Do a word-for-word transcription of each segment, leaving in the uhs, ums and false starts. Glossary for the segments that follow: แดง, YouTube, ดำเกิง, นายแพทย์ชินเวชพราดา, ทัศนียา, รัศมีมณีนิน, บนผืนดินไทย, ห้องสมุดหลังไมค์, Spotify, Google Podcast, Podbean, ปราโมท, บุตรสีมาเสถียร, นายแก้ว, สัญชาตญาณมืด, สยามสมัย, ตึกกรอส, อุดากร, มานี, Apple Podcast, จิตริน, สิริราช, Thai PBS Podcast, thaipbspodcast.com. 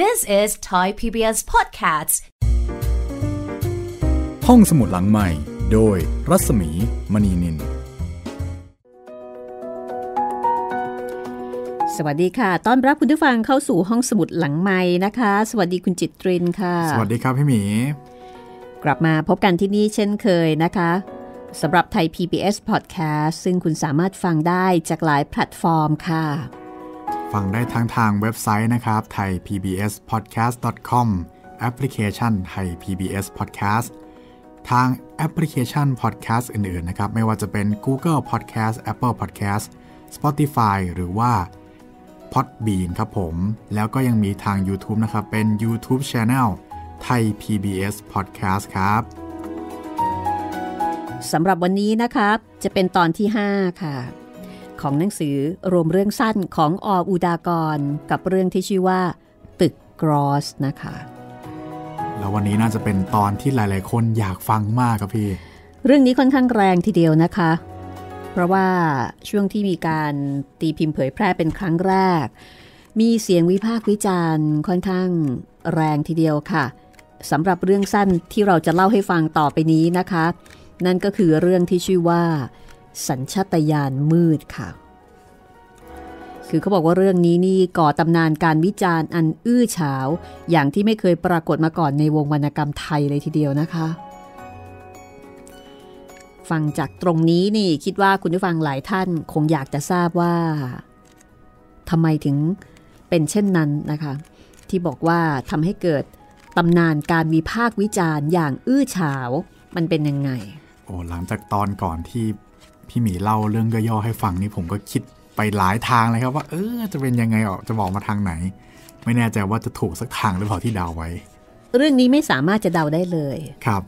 This is Thai พี บี เอส Podcast ห้องสมุดหลังใหม่โดยรัศมีมณีนินสวัสดีค่ะต้อนรับคุณผู้ฟังเข้าสู่ห้องสมุดหลังใหม่นะคะสวัสดีคุณจิตรินค่ะสวัสดีครับพี่หมีกลับมาพบกันที่นี่เช่นเคยนะคะสำหรับไทย พี บี เอส Podcast ซึ่งคุณสามารถฟังได้จากหลายแพลตฟอร์มค่ะฟังได้ทั้งทางเว็บไซต์นะครับ ไทย พี บี เอส พอดแคสต์ ดอท คอม แอปพลิเคชัน Thai พี บี เอส Podcast ทางแอปพลิเคชัน Podcast อื่นๆนะครับไม่ว่าจะเป็น Google Podcast Apple Podcast Spotify หรือว่า Podbean ครับผมแล้วก็ยังมีทาง YouTube นะครับเป็น YouTube Channel Thai พี บี เอส Podcast ครับสำหรับวันนี้นะครับจะเป็นตอนที่ห้าค่ะของหนังสือรวมเรื่องสั้นของอ.อุดากรกับเรื่องที่ชื่อว่าตึกกรอสนะคะแล้ววันนี้น่าจะเป็นตอนที่หลายๆคนอยากฟังมากครับพี่เรื่องนี้ค่อนข้างแรงทีเดียวนะคะเพราะว่าช่วงที่มีการตีพิมพ์เผยแพร่เป็นครั้งแรกมีเสียงวิพากษ์วิจารณ์ค่อนข้างแรงทีเดียวค่ะสำหรับเรื่องสั้นที่เราจะเล่าให้ฟังต่อไปนี้นะคะนั่นก็คือเรื่องที่ชื่อว่าสัญชาตญาณมืดค่ะคือเขาบอกว่าเรื่องนี้นี่ก่อตำนานการวิจารณ์อันอื้อฉาวอย่างที่ไม่เคยปรากฏมาก่อนในวงวรรณกรรมไทยเลยทีเดียวนะคะฟังจากตรงนี้นี่คิดว่าคุณผู้ฟังหลายท่านคงอยากจะทราบว่าทำไมถึงเป็นเช่นนั้นนะคะที่บอกว่าทำให้เกิดตำนานการวิพากษ์วิจารณ์อย่างอื้อฉาวมันเป็นยังไงโอ้หลังจากตอนก่อนที่พี่หมีเล่าเรื่องย่อๆให้ฟังนี่ผมก็คิดไปหลายทางเลยครับว่าเออจะเป็นยังไงออกจะบอกมาทางไหนไม่แน่ใจว่าจะถูกสักทางหรือเปล่าที่เดาไว้เรื่องนี้ไม่สามารถจะเดาได้เลยครับ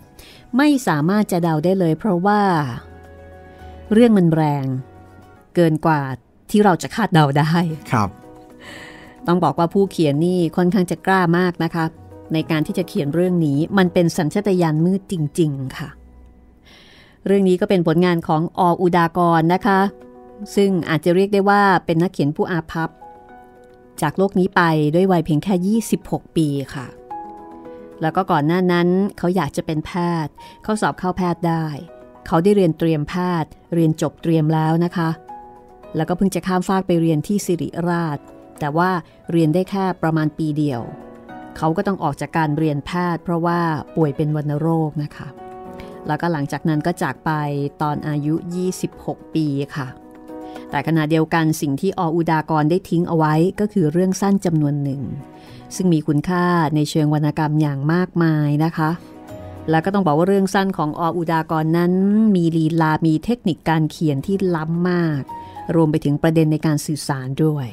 ไม่สามารถจะเดาได้เลยเพราะว่าเรื่องมันแรงเกินกว่าที่เราจะคาดเดาได้ครับต้องบอกว่าผู้เขียนนี่ค่อนข้างจะกล้ามากนะคะในการที่จะเขียนเรื่องนี้มันเป็นสัญชาตญาณมืดจริงๆค่ะเรื่องนี้ก็เป็นผลงานของอ.อุดากรนะคะซึ่งอาจจะเรียกได้ว่าเป็นนักเขียนผู้อาภัพจากโลกนี้ไปด้วยวัยเพียงแค่ยี่สิบหกปีค่ะแล้วก็ก่อนหน้านั้นเขาอยากจะเป็นแพทย์เขาสอบเข้าแพทย์ได้เขาได้เรียนเตรียมแพทย์เรียนจบเตรียมแล้วนะคะแล้วก็เพิ่งจะข้ามฟากไปเรียนที่สิริราชแต่ว่าเรียนได้แค่ประมาณปีเดียวเขาก็ต้องออกจากการเรียนแพทย์เพราะว่าป่วยเป็นวัณโรคนะคะแล้วก็หลังจากนั้นก็จากไปตอนอายุยี่สิบหกปีค่ะแต่ขณะเดียวกันสิ่งที่อ.อุดากรได้ทิ้งเอาไว้ก็คือเรื่องสั้นจำนวนหนึ่งซึ่งมีคุณค่าในเชิงวรรณกรรมอย่างมากมายนะคะแล้วก็ต้องบอกว่าเรื่องสั้นของอ.อุดากรนั้นมีลีลามีเทคนิคการเขียนที่ล้ำมากรวมไปถึงประเด็นในการสื่อสารด้วย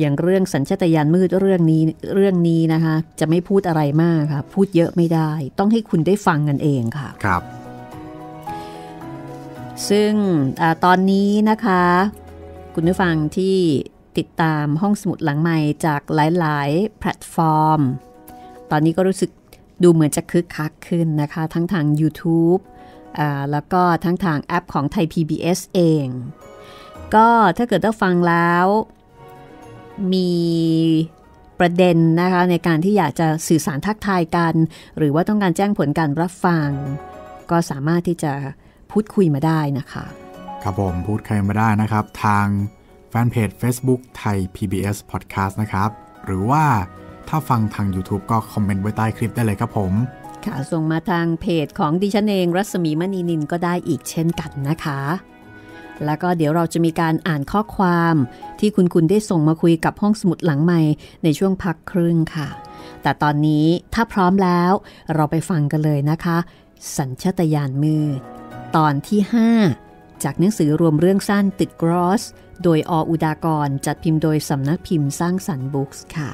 อย่างเรื่องสัญชาตญาณมืดเรื่องนี้เรื่องนี้นะคะจะไม่พูดอะไรมากค่ะพูดเยอะไม่ได้ต้องให้คุณได้ฟังกันเองค่ะครับซึ่งอตอนนี้นะคะคุณผู้ฟังที่ติดตามห้องสมุดหลังใหม่จากหลายๆแพลตฟอร์มตอนนี้ก็รู้สึกดูเหมือนจะคึกคักขึ้นนะคะทั้งทาง YouTube แล้วก็ทั้งทางแอปของไทย พี บี เอส เองก็ถ้าเกิดได้ฟังแล้วมีประเด็นนะคะในการที่อยากจะสื่อสารทักทายกันหรือว่าต้องการแจ้งผลการรับฟังก็สามารถที่จะพูดคุยมาได้นะคะครับผมพูดคุยมาได้นะครับทางแฟนเพจ Facebook ไทย พี บี เอส Podcast นะครับหรือว่าถ้าฟังทาง YouTube ก็คอมเมนต์ไว้ใต้คลิปได้เลยครับผมค่ะส่งมาทางเพจของดิฉันเองรัศมีมณีนินก็ได้อีกเช่นกันนะคะแล้วก็เดี๋ยวเราจะมีการอ่านข้อความที่คุณคุณได้ส่งมาคุยกับห้องสมุดหลังใหม่ในช่วงพักครึ่งค่ะแต่ตอนนี้ถ้าพร้อมแล้วเราไปฟังกันเลยนะคะสัญชาตญาณมืดตอนที่ห้าจากหนังสือรวมเรื่องสั้นตึกกรอสโดยอ.อุดากรจัดพิมพ์โดยสำนักพิมพ์สร้างสรรค์บุ๊กส์ค่ะ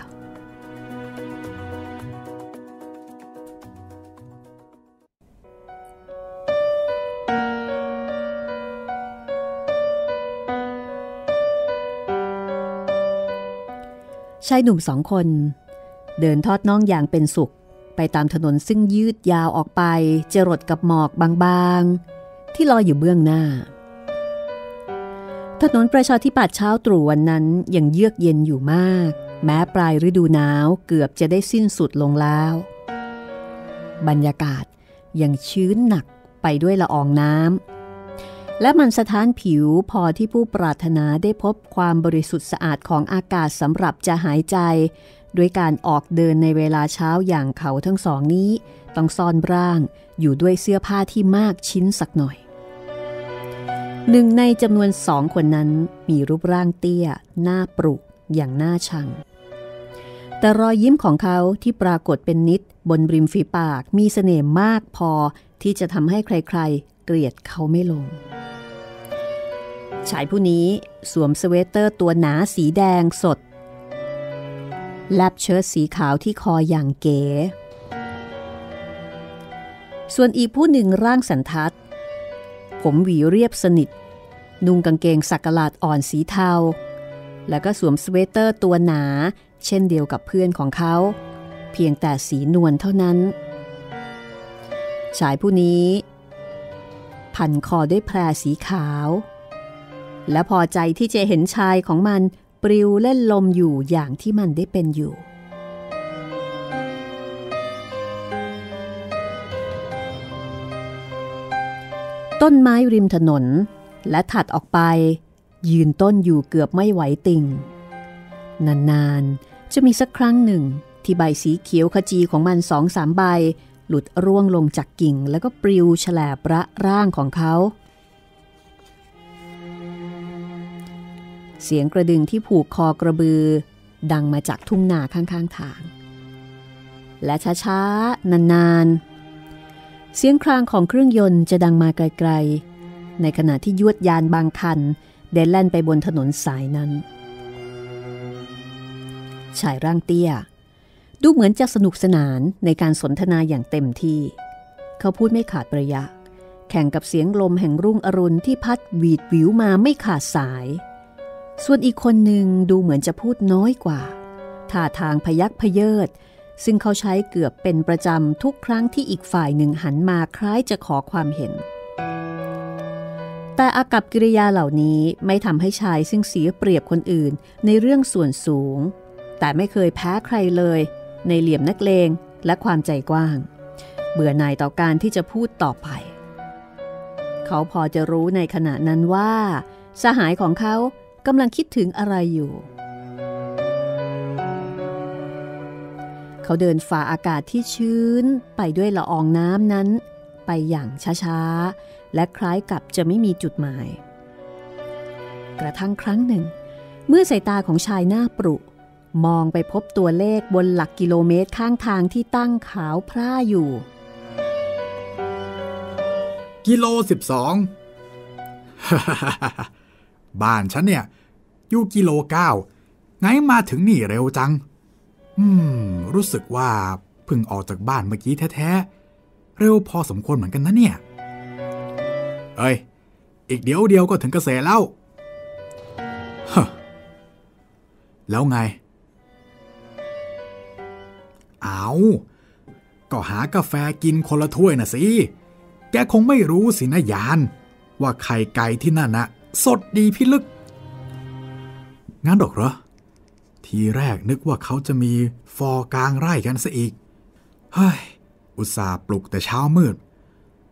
ชายหนุ่มสองคนเดินทอดน่องอย่างเป็นสุขไปตามถนนซึ่งยืดยาวออกไปจรดกับหมอกบางๆที่ลอยอยู่เบื้องหน้าถนนประชาธิปัตย์เช้าตรู่วันนั้นยังเยือกเย็นอยู่มาก แม้ปลายฤดูหนาวเกือบจะได้สิ้นสุดลงแล้วบรรยากาศยังชื้นหนักไปด้วยละอองน้ำและมันสะท้านผิวพอที่ผู้ปรารถนาได้พบความบริสุทธิ์สะอาดของอากาศสำหรับจะหายใจด้วยการออกเดินในเวลาเช้าอย่างเขาทั้งสองนี้ต้องซ่อนร่างอยู่ด้วยเสื้อผ้าที่มากชิ้นสักหน่อยหนึ่งในจำนวนสองคนนั้นมีรูปร่างเตี้ยหน้าปรุอย่างน่าชังแต่รอยยิ้มของเขาที่ปรากฏเป็นนิดบนริมฝีปากมีเสน่ห์มากพอที่จะทำให้ใครๆเกลียดเขาไม่ลงชายผู้นี้สวมสเวตเตอร์ตัวหนาสีแดงสดและเชิ้ตสีขาวที่คออย่างเก๋ส่วนอีกผู้หนึ่งร่างสันทัดผมหวีเรียบสนิทนุ่งกางเกงสักหลาดอ่อนสีเทาแล้วก็สวมสเวตเตอร์ตัวหนาเช่นเดียวกับเพื่อนของเขาเพียงแต่สีนวลเท่านั้นชายผู้นี้พันคอด้วยแพรสีขาวและพอใจที่จะเห็นชายของมันปลิวเล่นลมอยู่อย่างที่มันได้เป็นอยู่ต้นไม้ริมถนนและถัดออกไปยืนต้นอยู่เกือบไม่ไหวติ่งนานๆจะมีสักครั้งหนึ่งที่ใบสีเขียวขจีของมันสองสามใบหลุดร่วงลงจากกิ่งแล้วก็ปลิวแฉลบระร่างของเขาเสียงกระดึงที่ผูกคอกระบือดังมาจากทุ่งนาข้างๆทางและช้าๆนานๆเสียงครางของเครื่องยนต์จะดังมาไกลๆในขณะที่ยวดยานบางคันเดินแล่นไปบนถนนสายนั้นชายร่างเตี้ยดูเหมือนจะสนุกสนานในการสนทนาอย่างเต็มที่เขาพูดไม่ขาดประยะแข่งกับเสียงลมแห่งรุ่งอรุณที่พัดหวีดหวิวมาไม่ขาดสายส่วนอีกคนหนึ่งดูเหมือนจะพูดน้อยกว่าท่าทางพยักพเยิดซึ่งเขาใช้เกือบเป็นประจำทุกครั้งที่อีกฝ่ายหนึ่งหันมาคล้ายจะขอความเห็นแต่อากัปกิริยาเหล่านี้ไม่ทำให้ชายซึ่งเสียเปรียบคนอื่นในเรื่องส่วนสูงแต่ไม่เคยแพ้ใครเลยในเหลี่ยมนักเลงและความใจกว้างเบื่อหน่ายต่อการที่จะพูดต่อไปเขาพอจะรู้ในขณะนั้นว่าสหายของเขากำลังคิดถึงอะไรอยู่เขาเดินฝ่าอากาศที่ชื้นไปด้วยละอองน้ำนั้นไปอย่างช้าๆและคล้ายกับจะไม่มีจุดหมายกระทั่งครั้งหนึ่งเมื่อสายตาของชายหน้าปรุมองไปพบตัวเลขบนหลักกิโลเมตรข้างทางที่ตั้งขาวพร่าอยู่กิโลสิบสอง บ้านฉันเนี่ยอยู่กิโลเก้าไงมาถึงนี่เร็วจังอืมรู้สึกว่าเพิ่งออกจากบ้านเมื่อกี้แท้ๆเร็วพอสมควรเหมือนกันนะเนี่ยเอ้ยอีกเดี๋ยวเดียวก็ถึงเกษตรแล้วแล้วไงเอาก็หากาแฟกินคนละถ้วยนะสิแกคงไม่รู้สินะยานว่าไข่ไก่ที่นั่นนะสดดีพิลึกงั้นหรอกเหรอทีแรกนึกว่าเขาจะมีฟอกลางไร่กันซะอีกเฮ้ยอุตส่าห์ปลุกแต่เช้ามืด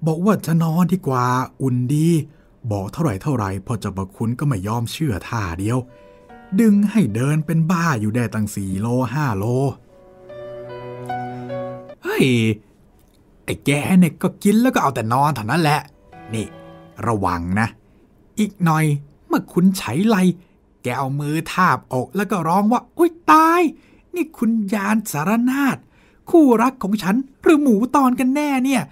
บอกว่าจะนอนดีกว่าอุ่นดีบอกเท่าไหร่เท่าไหร่พ่อเจ้าประคุณก็ไม่ยอมเชื่อท่าเดียวดึงให้เดินเป็นบ้าอยู่ได้ตั้งสี่โลห้าโลเฮ้ยไอ้แกเนี่ยก็กินแล้วก็เอาแต่นอนเท่านั้นแหละนี่ระวังนะอีกหน่อยเมื่อคุณไฉไลแกเอามือทาบอกแล้วก็ร้องว่าอุ๊ยตายนี่คุณยานสารนาฏคู่รักของฉันหรือหมูตอนกันแน่เนี่ย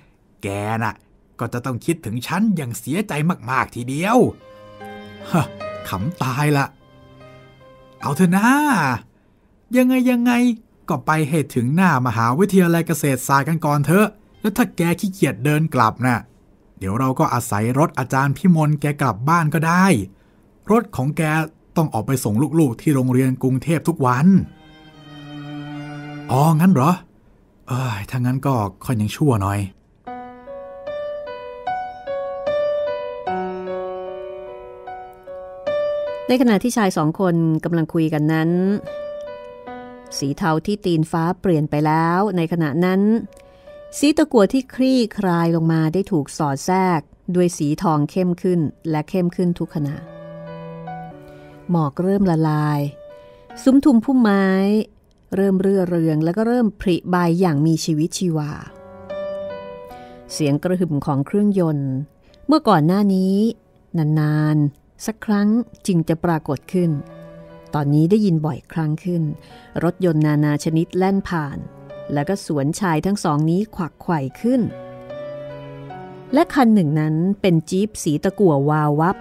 แกน่ะก็จะต้องคิดถึงฉันอย่างเสียใจมากๆทีเดียวฮะขำตายละเอาเถอะนะยังไงยังไงก็ไปให้ถึงหน้ามหาวิทยาลัยเกษตรศาสตร์กันก่อนเถอะแล้วถ้าแกขี้เกียจเดินกลับน่ะเดี๋ยวเราก็อาศัยรถอาจารย์พิมลแกกลับบ้านก็ได้รถของแกต้องออกไปส่งลูกๆที่โรงเรียนกรุงเทพทุกวันอ๋องั้นเหรอเอ้ยถ้างั้นก็ค่อยยังชั่วหน่อยในขณะที่ชายสองคนกำลังคุยกันนั้น สีเทาที่ตีนฟ้าเปลี่ยนไปแล้วในขณะนั้นสีตะกั่วที่คลี่คลายลงมาได้ถูกสอดแทรกด้วยสีทองเข้มขึ้นและเข้มขึ้นทุกขณะหมอกเริ่มละลายซุ้มทุมพุ่มไม้เริ่มเรื่อเรืองแล้วก็เริ่มผลิใบอย่างมีชีวิตชีวาเสียงกระหึ่มของเครื่องยนต์เมื่อก่อนหน้านี้นานๆสักครั้งจึงจะปรากฏขึ้นตอนนี้ได้ยินบ่อยครั้งขึ้นรถยนต์นานาชนิดแล่นผ่านแล้วก็สวนชายทั้งสองนี้ขวักไขว่ขึ้นและคันหนึ่งนั้นเป็นจี๊ปสีตะกั่ววาววับ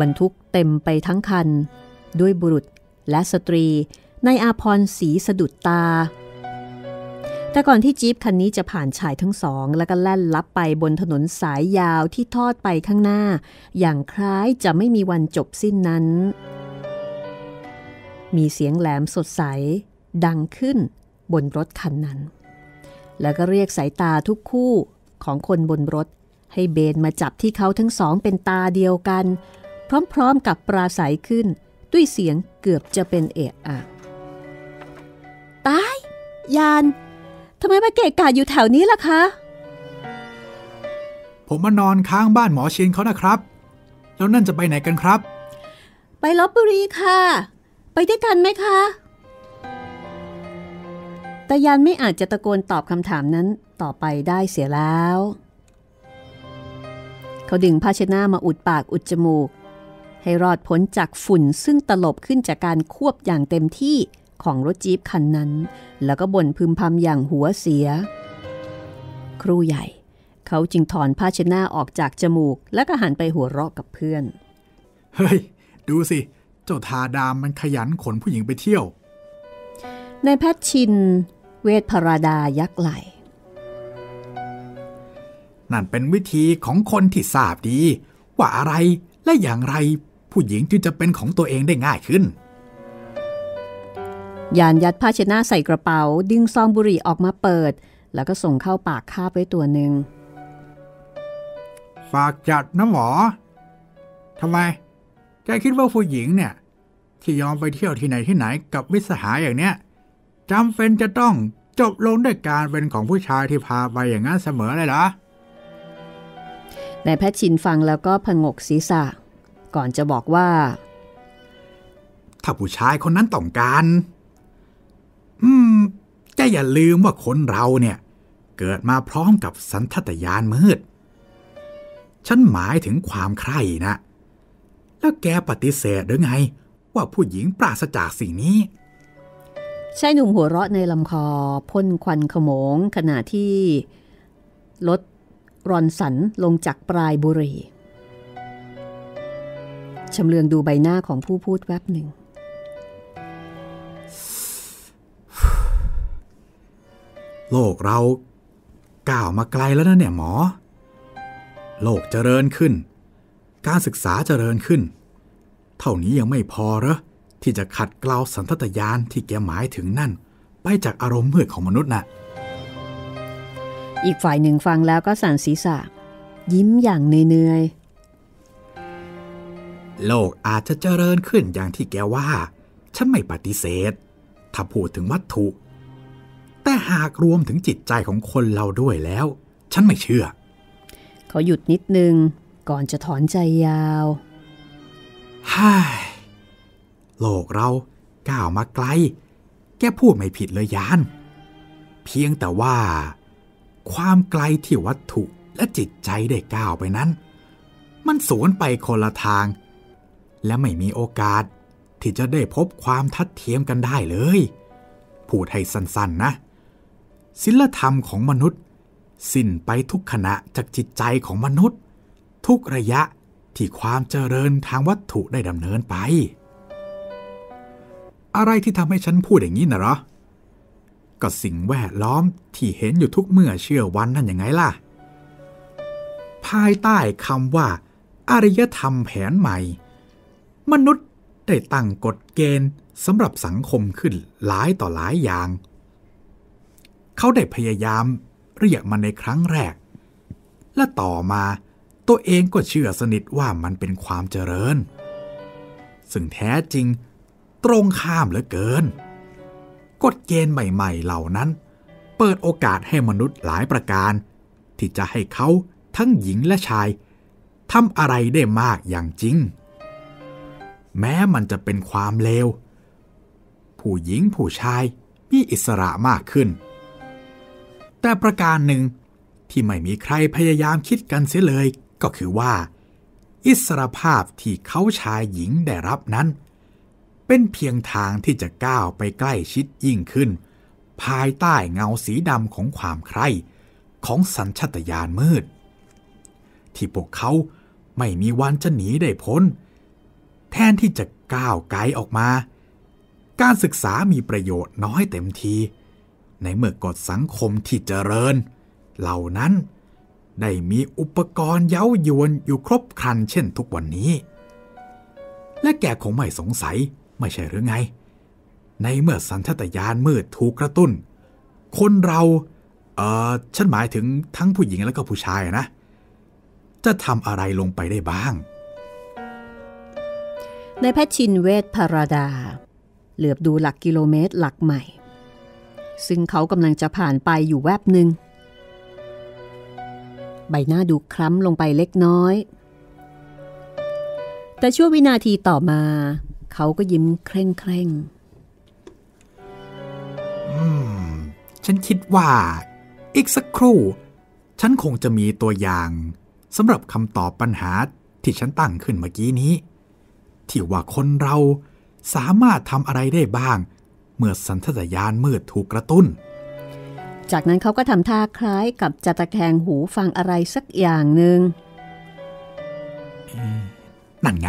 บรรทุกเต็มไปทั้งคันด้วยบุรุษและสตรีในอาภรณ์สีสะดุดตาแต่ก่อนที่จี๊ปคันนี้จะผ่านชายทั้งสองแล้วก็แล่นลับไปบนถนนสายยาวที่ทอดไปข้างหน้าอย่างคล้ายจะไม่มีวันจบสิ้นนั้นมีเสียงแหลมสดใสดังขึ้นบนรถคันนั้นแล้วก็เรียกสายตาทุกคู่ของคนบนรถให้เบนมาจับที่เขาทั้งสองเป็นตาเดียวกันพร้อมๆกับปราศัยขึ้นด้วยเสียงเกือบจะเป็นเอะอะตายยานทำไมมาเกะกะอยู่แถวนี้ล่ะคะผมมานอนค้างบ้านหมอเชียนเขานะครับแล้วนั่นจะไปไหนกันครับไปลพบุรีค่ะไปด้วยกันไหมคะแต่ยานไม่อาจจะตะโกนตอบคำถามนั้นต่อไปได้เสียแล้วเขาดึงผ้าเช็ดหน้ามาอุดปากอุดจมูกให้รอดพ้นจากฝุ่นซึ่งตลบขึ้นจากการควบอย่างเต็มที่ของรถจี๊ปคันนั้นแล้วก็บ่นพึมพำอย่างหัวเสียครูใหญ่เขาจึงถอนผ้าเช็ดหน้าออกจากจมูกแล้วก็หันไปหัวเราะกับเพื่อนเฮ้ยดูสิเจ้าทาดามมันขยันขนผู้หญิงไปเที่ยวนายแพทย์ชินเวชพราดายักไหลนั่นเป็นวิธีของคนที่ทราบดีว่าอะไรและอย่างไรผู้หญิงจึงจะเป็นของตัวเองได้ง่ายขึ้นยานยัดผ้าเช็ดหน้าใส่กระเป๋าดึงซองบุหรี่ออกมาเปิดแล้วก็ส่งเข้าปากคาบไว้ตัวหนึ่งฝากจัดนะหมอทำไมแกคิดว่าผู้หญิงเนี่ยที่ยอมไปเที่ยวที่ไหนที่ไหนกับมิตรสหายอย่างเนี้ยจำเป็นจะต้องจบลงด้วยการเป็นของผู้ชายที่พาไปอย่างนั้นเสมอเลยเหรอนายแพทย์ชินฟังแล้วก็ผงกศีรษะก่อนจะบอกว่าถ้าผู้ชายคนนั้นต้องการอืมแต่อย่าลืมว่าคนเราเนี่ยเกิดมาพร้อมกับสัญชาตญาณมืดฉันหมายถึงความใคร่นะแล้วแกปฏิเสธหรือไงว่าผู้หญิงปราศจากสิ่งนี้ชายหนุ่มหัวเราะในลำคอพ่นควันขโมงขณะที่รถรอนสันลงจากปลายบุหรี่ชำเลืองดูใบหน้าของผู้พูดแวบหนึ่งโลกเราก้าวมาไกลแล้วนะเนี่ยหมอโลกเจริญขึ้นการศึกษาเจริญขึ้นเท่านี้ยังไม่พอเหรอที่จะขัดเกลาสัญชาตญาณที่แกหมายถึงนั่นไปจากอารมณ์มืดของมนุษย์น่ะอีกฝ่ายหนึ่งฟังแล้วก็สั่นศีรษะยิ้มอย่างเนื่อยๆโลกอาจจะเจริญขึ้นอย่างที่แกว่าฉันไม่ปฏิเสธถ้าพูดถึงวัตถุแต่หากรวมถึงจิตใจของคนเราด้วยแล้วฉันไม่เชื่อเขาหยุดนิดนึงก่อนจะถอนใจยาวฮ่าโลกเราก้าวมาไกลแกพูดไม่ผิดเลยยานเพียงแต่ว่าความไกลที่วัตถุและจิตใจได้ก้าวไปนั้นมันสวนไปคนละทางและไม่มีโอกาสที่จะได้พบความทัดเทียมกันได้เลยพูดให้สั้นๆนะศีลธรรมของมนุษย์สิ้นไปทุกขณะจากจิตใจของมนุษย์ทุกระยะที่ความเจริญทางวัตถุได้ดำเนินไปอะไรที่ทำให้ฉันพูดอย่างนี้นะเหรอก็สิ่งแวดล้อมที่เห็นอยู่ทุกเมื่อเชื่อวันนั่นยังไงล่ะภายใต้คำว่าอารยธรรมแผนใหม่มนุษย์ได้ตั้งกฎเกณฑ์สำหรับสังคมขึ้นหลายต่อหลายอย่างเขาได้พยายามเรียกมันในครั้งแรกและต่อมาตัวเองก็เชื่อสนิทว่ามันเป็นความเจริญซึ่งแท้จริงตรงข้ามเหลือเกิน กฎเกณฑ์ใหม่ๆเหล่านั้นเปิดโอกาสให้มนุษย์หลายประการที่จะให้เขาทั้งหญิงและชายทำอะไรได้มากอย่างจริงแม้มันจะเป็นความเลวผู้หญิงผู้ชายมีอิสระมากขึ้นแต่ประการหนึ่งที่ไม่มีใครพยายามคิดกันเสียเลยก็คือว่าอิสรภาพที่เขาชายหญิงได้รับนั้นเป็นเพียงทางที่จะก้าวไปใกล้ชิดยิ่งขึ้นภายใต้เงาสีดำของความใคร่ของสัญชาตญาณมืดที่พวกเขาไม่มีวันจะหนีได้พ้นแทนที่จะก้าวไกลออกมาการศึกษามีประโยชน์น้อยเต็มทีในเมื่อกฎสังคมที่เจริญเหล่านั้นได้มีอุปกรณ์เย้ายวนอยู่ครบครันเช่นทุกวันนี้และแกคงไม่สงสัยไม่ใช่หรือไงในเมื่อสัญชาตญาณมืดถูกกระตุ้นคนเราเอ่อฉันหมายถึงทั้งผู้หญิงและก็ผู้ชายนะจะทำอะไรลงไปได้บ้างนายแพทย์ชินเวชพราดาเหลือบดูหลักกิโลเมตรหลักใหม่ซึ่งเขากำลังจะผ่านไปอยู่แวบหนึ่งใบหน้าดูคล้ำลงไปเล็กน้อยแต่ชั่ววินาทีต่อมาเขาก็ยิ้มเคร่งเคร่งอืมฉันคิดว่าอีกสักครู่ฉันคงจะมีตัวอย่างสำหรับคำตอบปัญหาที่ฉันตั้งขึ้นเมื่อกี้นี้ที่ว่าคนเราสามารถทำอะไรได้บ้างเมื่อสัญชาตญาณมืดถูกกระตุ้นจากนั้นเขาก็ทำท่าคล้ายกับจะตะแคงหูฟังอะไรสักอย่างหนึ่งนั่นไง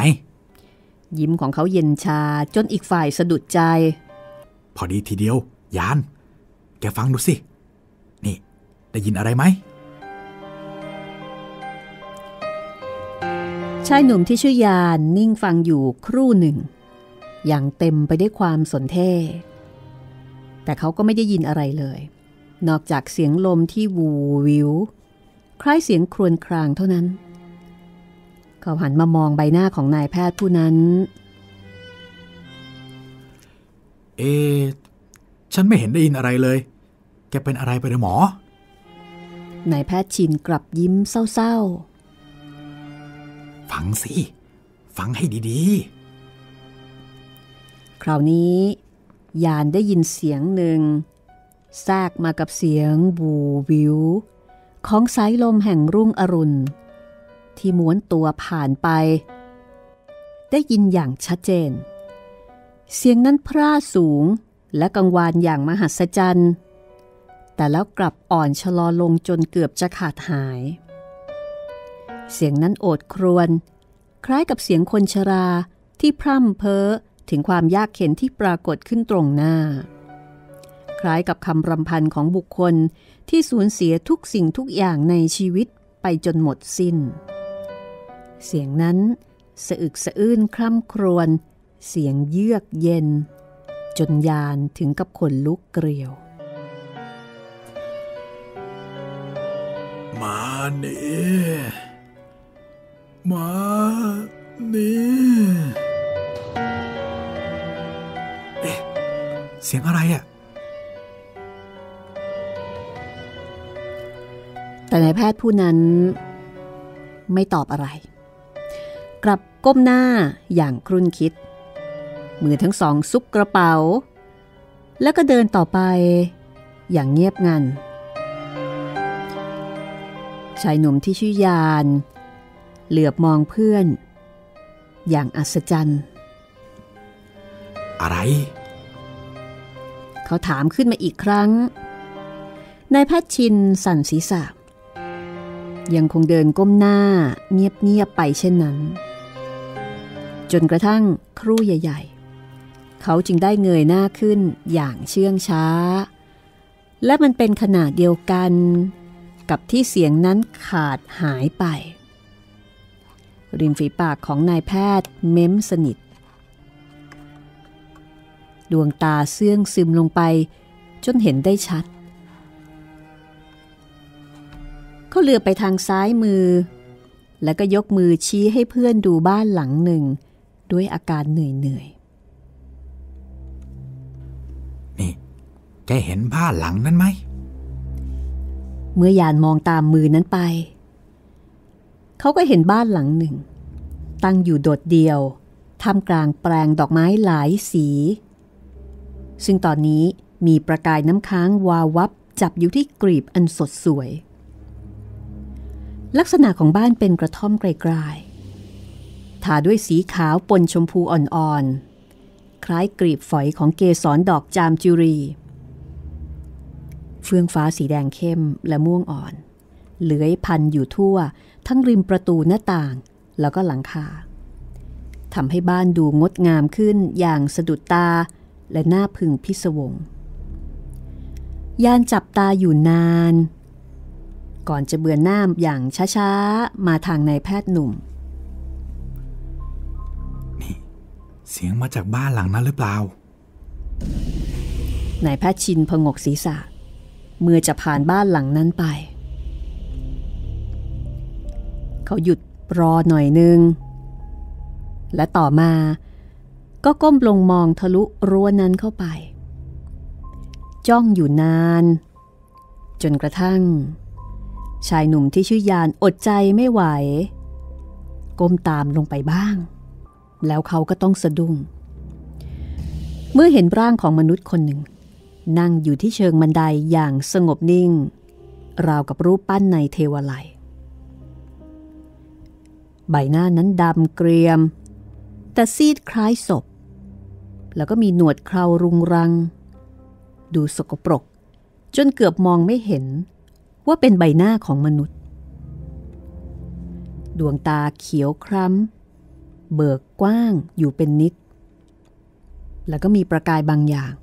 ยิ้มของเขาเย็นชาจนอีกฝ่ายสะดุดใจพอดีทีเดียวยานแกฟังดูสินี่ได้ยินอะไรไหมชายหนุ่มที่ชื่อยานนิ่งฟังอยู่ครู่หนึ่งอย่างเต็มไปด้วยความสนเท่แต่เขาก็ไม่ได้ยินอะไรเลยนอกจากเสียงลมที่วูวิวคล้ายเสียงครวญครางเท่านั้นเขาหันมามองใบหน้าของนายแพทย์ผู้นั้นเอ๊ะฉันไม่เห็นได้ยินอะไรเลยแกเป็นอะไรไปหรือหมอนายแพทย์ชินกลับยิ้มเศร้าๆฟังสิฟังให้ดีๆคราวนี้ยานได้ยินเสียงหนึ่งแทรกมากับเสียงบูวิวของสายลมแห่งรุ่งอรุณที่ม้วนตัวผ่านไปได้ยินอย่างชัดเจนเสียงนั้นพร่าสูงและกังวานอย่างมหัศจรรย์แต่แล้วกลับอ่อนชะลอลงจนเกือบจะขาดหายเสียงนั้นโอดครวญคล้ายกับเสียงคนชราที่พร่ำเพ้อถึงความยากเข็ญที่ปรากฏขึ้นตรงหน้าคล้ายกับคำรำพันของบุคคลที่สูญเสียทุกสิ่งทุกอย่างในชีวิตไปจนหมดสิ้นเสียงนั้นสะอึกสะอื้นคร่ำครวญเสียงเยือกเย็นจนยานถึงกับขนลุกเกลียวมาเนี่ยมาเนี่ยเอ๊ะเสียงอะไรอ่ะแต่นายแพทย์ผู้นั้นไม่ตอบอะไรกลับก้มหน้าอย่างครุ่นคิดมือทั้งสองซุกกระเป๋าแล้วก็เดินต่อไปอย่างเงียบงันชายหนุ่มที่ชื่อยานเหลือบมองเพื่อนอย่างอัศจรรย์อะไรเขาถามขึ้นมาอีกครั้งนายแพทย์ชินสั่นศีรษะยังคงเดินก้มหน้าเงียบๆไปเช่นนั้นจนกระทั่งครู่ใหญ่ๆเขาจึงได้เงยหน้าขึ้นอย่างเชื่องช้าและมันเป็นขณะเดียวกันกับที่เสียงนั้นขาดหายไปริมฝีปากของนายแพทย์เม้มสนิทดวงตาเสื่องซึมลงไปจนเห็นได้ชัดเขาเหลือไปทางซ้ายมือแล้วก็ยกมือชี้ให้เพื่อนดูบ้านหลังหนึ่งด้วยอาการเหนื่อยๆนี่ แกเห็นผ้าหลังนั้นไหมเมื่อยานมองตามมือนั้นไปเขาก็เห็นบ้านหลังหนึ่งตั้งอยู่โดดเดี่ยวท่ามกลางแปลงดอกไม้หลายสีซึ่งตอนนี้มีประกายน้ำค้างวาววับจับอยู่ที่กลีบอันสดสวยลักษณะของบ้านเป็นกระท่อมไกลๆทาด้วยสีขาวปนชมพูอ่อนๆคล้ายกลีบฝอยของเกสรดอกจามจุรีเฟื่องฟ้าสีแดงเข้มและม่วงอ่อนเลื้อยพันอยู่ทั่วทั้งริมประตูหน้าต่างแล้วก็หลังคาทำให้บ้านดูงดงามขึ้นอย่างสะดุดตาและน่าพึงพิศวงยานจับตาอยู่นานก่อนจะเบือนหน้าอย่างช้าๆมาทางนายแพทย์หนุ่มนี่เสียงมาจากบ้านหลังนั้นหรือเปล่านายแพทย์ชินผงกศีรษะเมื่อจะผ่านบ้านหลังนั้นไปเขาหยุดรอหน่อยนึงและต่อมาก็ก้มลงมองทะลุรั้วนั้นเข้าไปจ้องอยู่นานจนกระทั่งชายหนุ่มที่ชื่อยานอดใจไม่ไหวก้มตามลงไปบ้างแล้วเขาก็ต้องสะดุ้งเมื่อเห็นร่างของมนุษย์คนหนึ่งนั่งอยู่ที่เชิงบันไดอย่างสงบนิ่งราวกับรูปปั้นในเทวาลัยใบหน้านั้นดำเกรียมแต่ซีดคล้ายศพแล้วก็มีหนวดเครารุงรังดูสกปรกจนเกือบมองไม่เห็นว่าเป็นใบหน้าของมนุษย์ดวงตาเขียวคล้ำเบิกกว้างอยู่เป็นนิดแล้วก็มีประกายบางอย่าง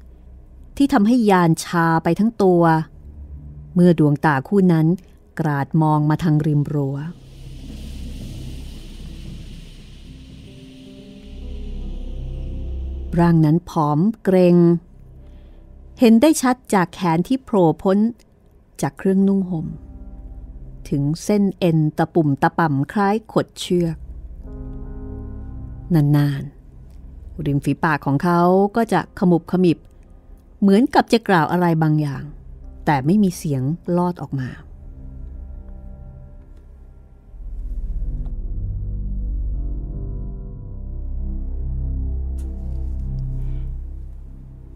ที่ทำให้ยานชาไปทั้งตัวเมื่อดวงตาคู่นั้นกราดมองมาทางริมรั้วร่างนั้นผอมเกรงเห็นได้ชัดจากแขนที่โผล่พ้นจากเครื่องนุ่งห่มถึงเส้นเอ็นตะปุ่มตะป่ำคล้ายขดเชือกนานๆริมฝีปากของเขาก็จะขมุบขมิบเหมือนกับจะกล่าวอะไรบางอย่างแต่ไม่มีเสียงลอดออกมา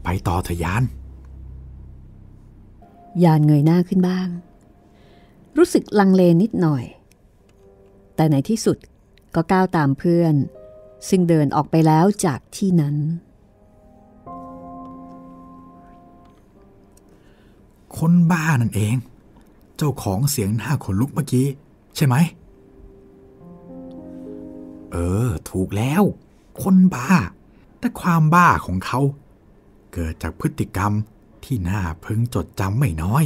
ไปต่อเถอะยานยานเงยหน้าขึ้นบ้างรู้สึกลังเลนิดหน่อยแต่ในที่สุดก็ก้าวตามเพื่อนซึ่งเดินออกไปแล้วจากที่นั้นคนบ้านั่นเองเจ้าของเสียงหน้าขนลุกเมื่อกี้ใช่ไหมเออถูกแล้วคนบ้าแต่ความบ้าของเขาเกิดจากพฤติกรรมที่น่าพึงจดจำไม่น้อย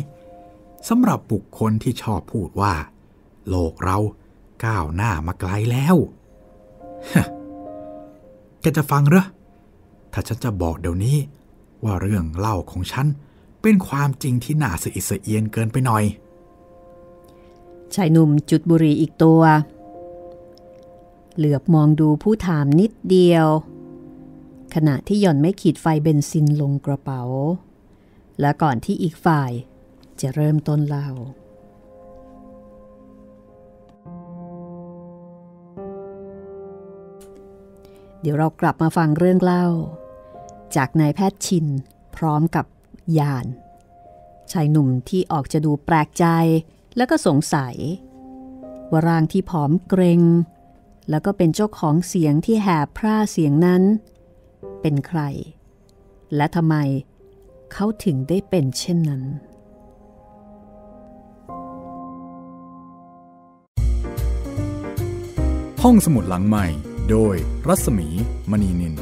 สำหรับบุคคลที่ชอบพูดว่าโลกเราก้าวหน้ามาไกลแล้วแกจะฟังเหรอถ้าฉันจะบอกเดี๋ยวนี้ว่าเรื่องเล่าของฉันเป็นความจริงที่น่าสะอิดสะเอียนเกินไปหน่อยชายหนุ่มจุดบุหรี่อีกตัวเหลือบมองดูผู้ถามนิดเดียวขณะที่หย่อนไม่ขีดไฟเบนซินลงกระเป๋าและก่อนที่อีกฝ่ายจะเริ่มต้นเล่าเดี๋ยวเรากลับมาฟังเรื่องเล่าจากนายแพทย์ชินพร้อมกับยานชายหนุ่มที่ออกจะดูแปลกใจและก็สงสัยว่าร่างที่ผอมเกร็งแล้วก็เป็นเจ้าของเสียงที่แหบพร่าเสียงนั้นเป็นใครและทำไมเขาถึงได้เป็นเช่นนั้นห้องสมุดหลังใหม่โดยรัศมีมณีนินแ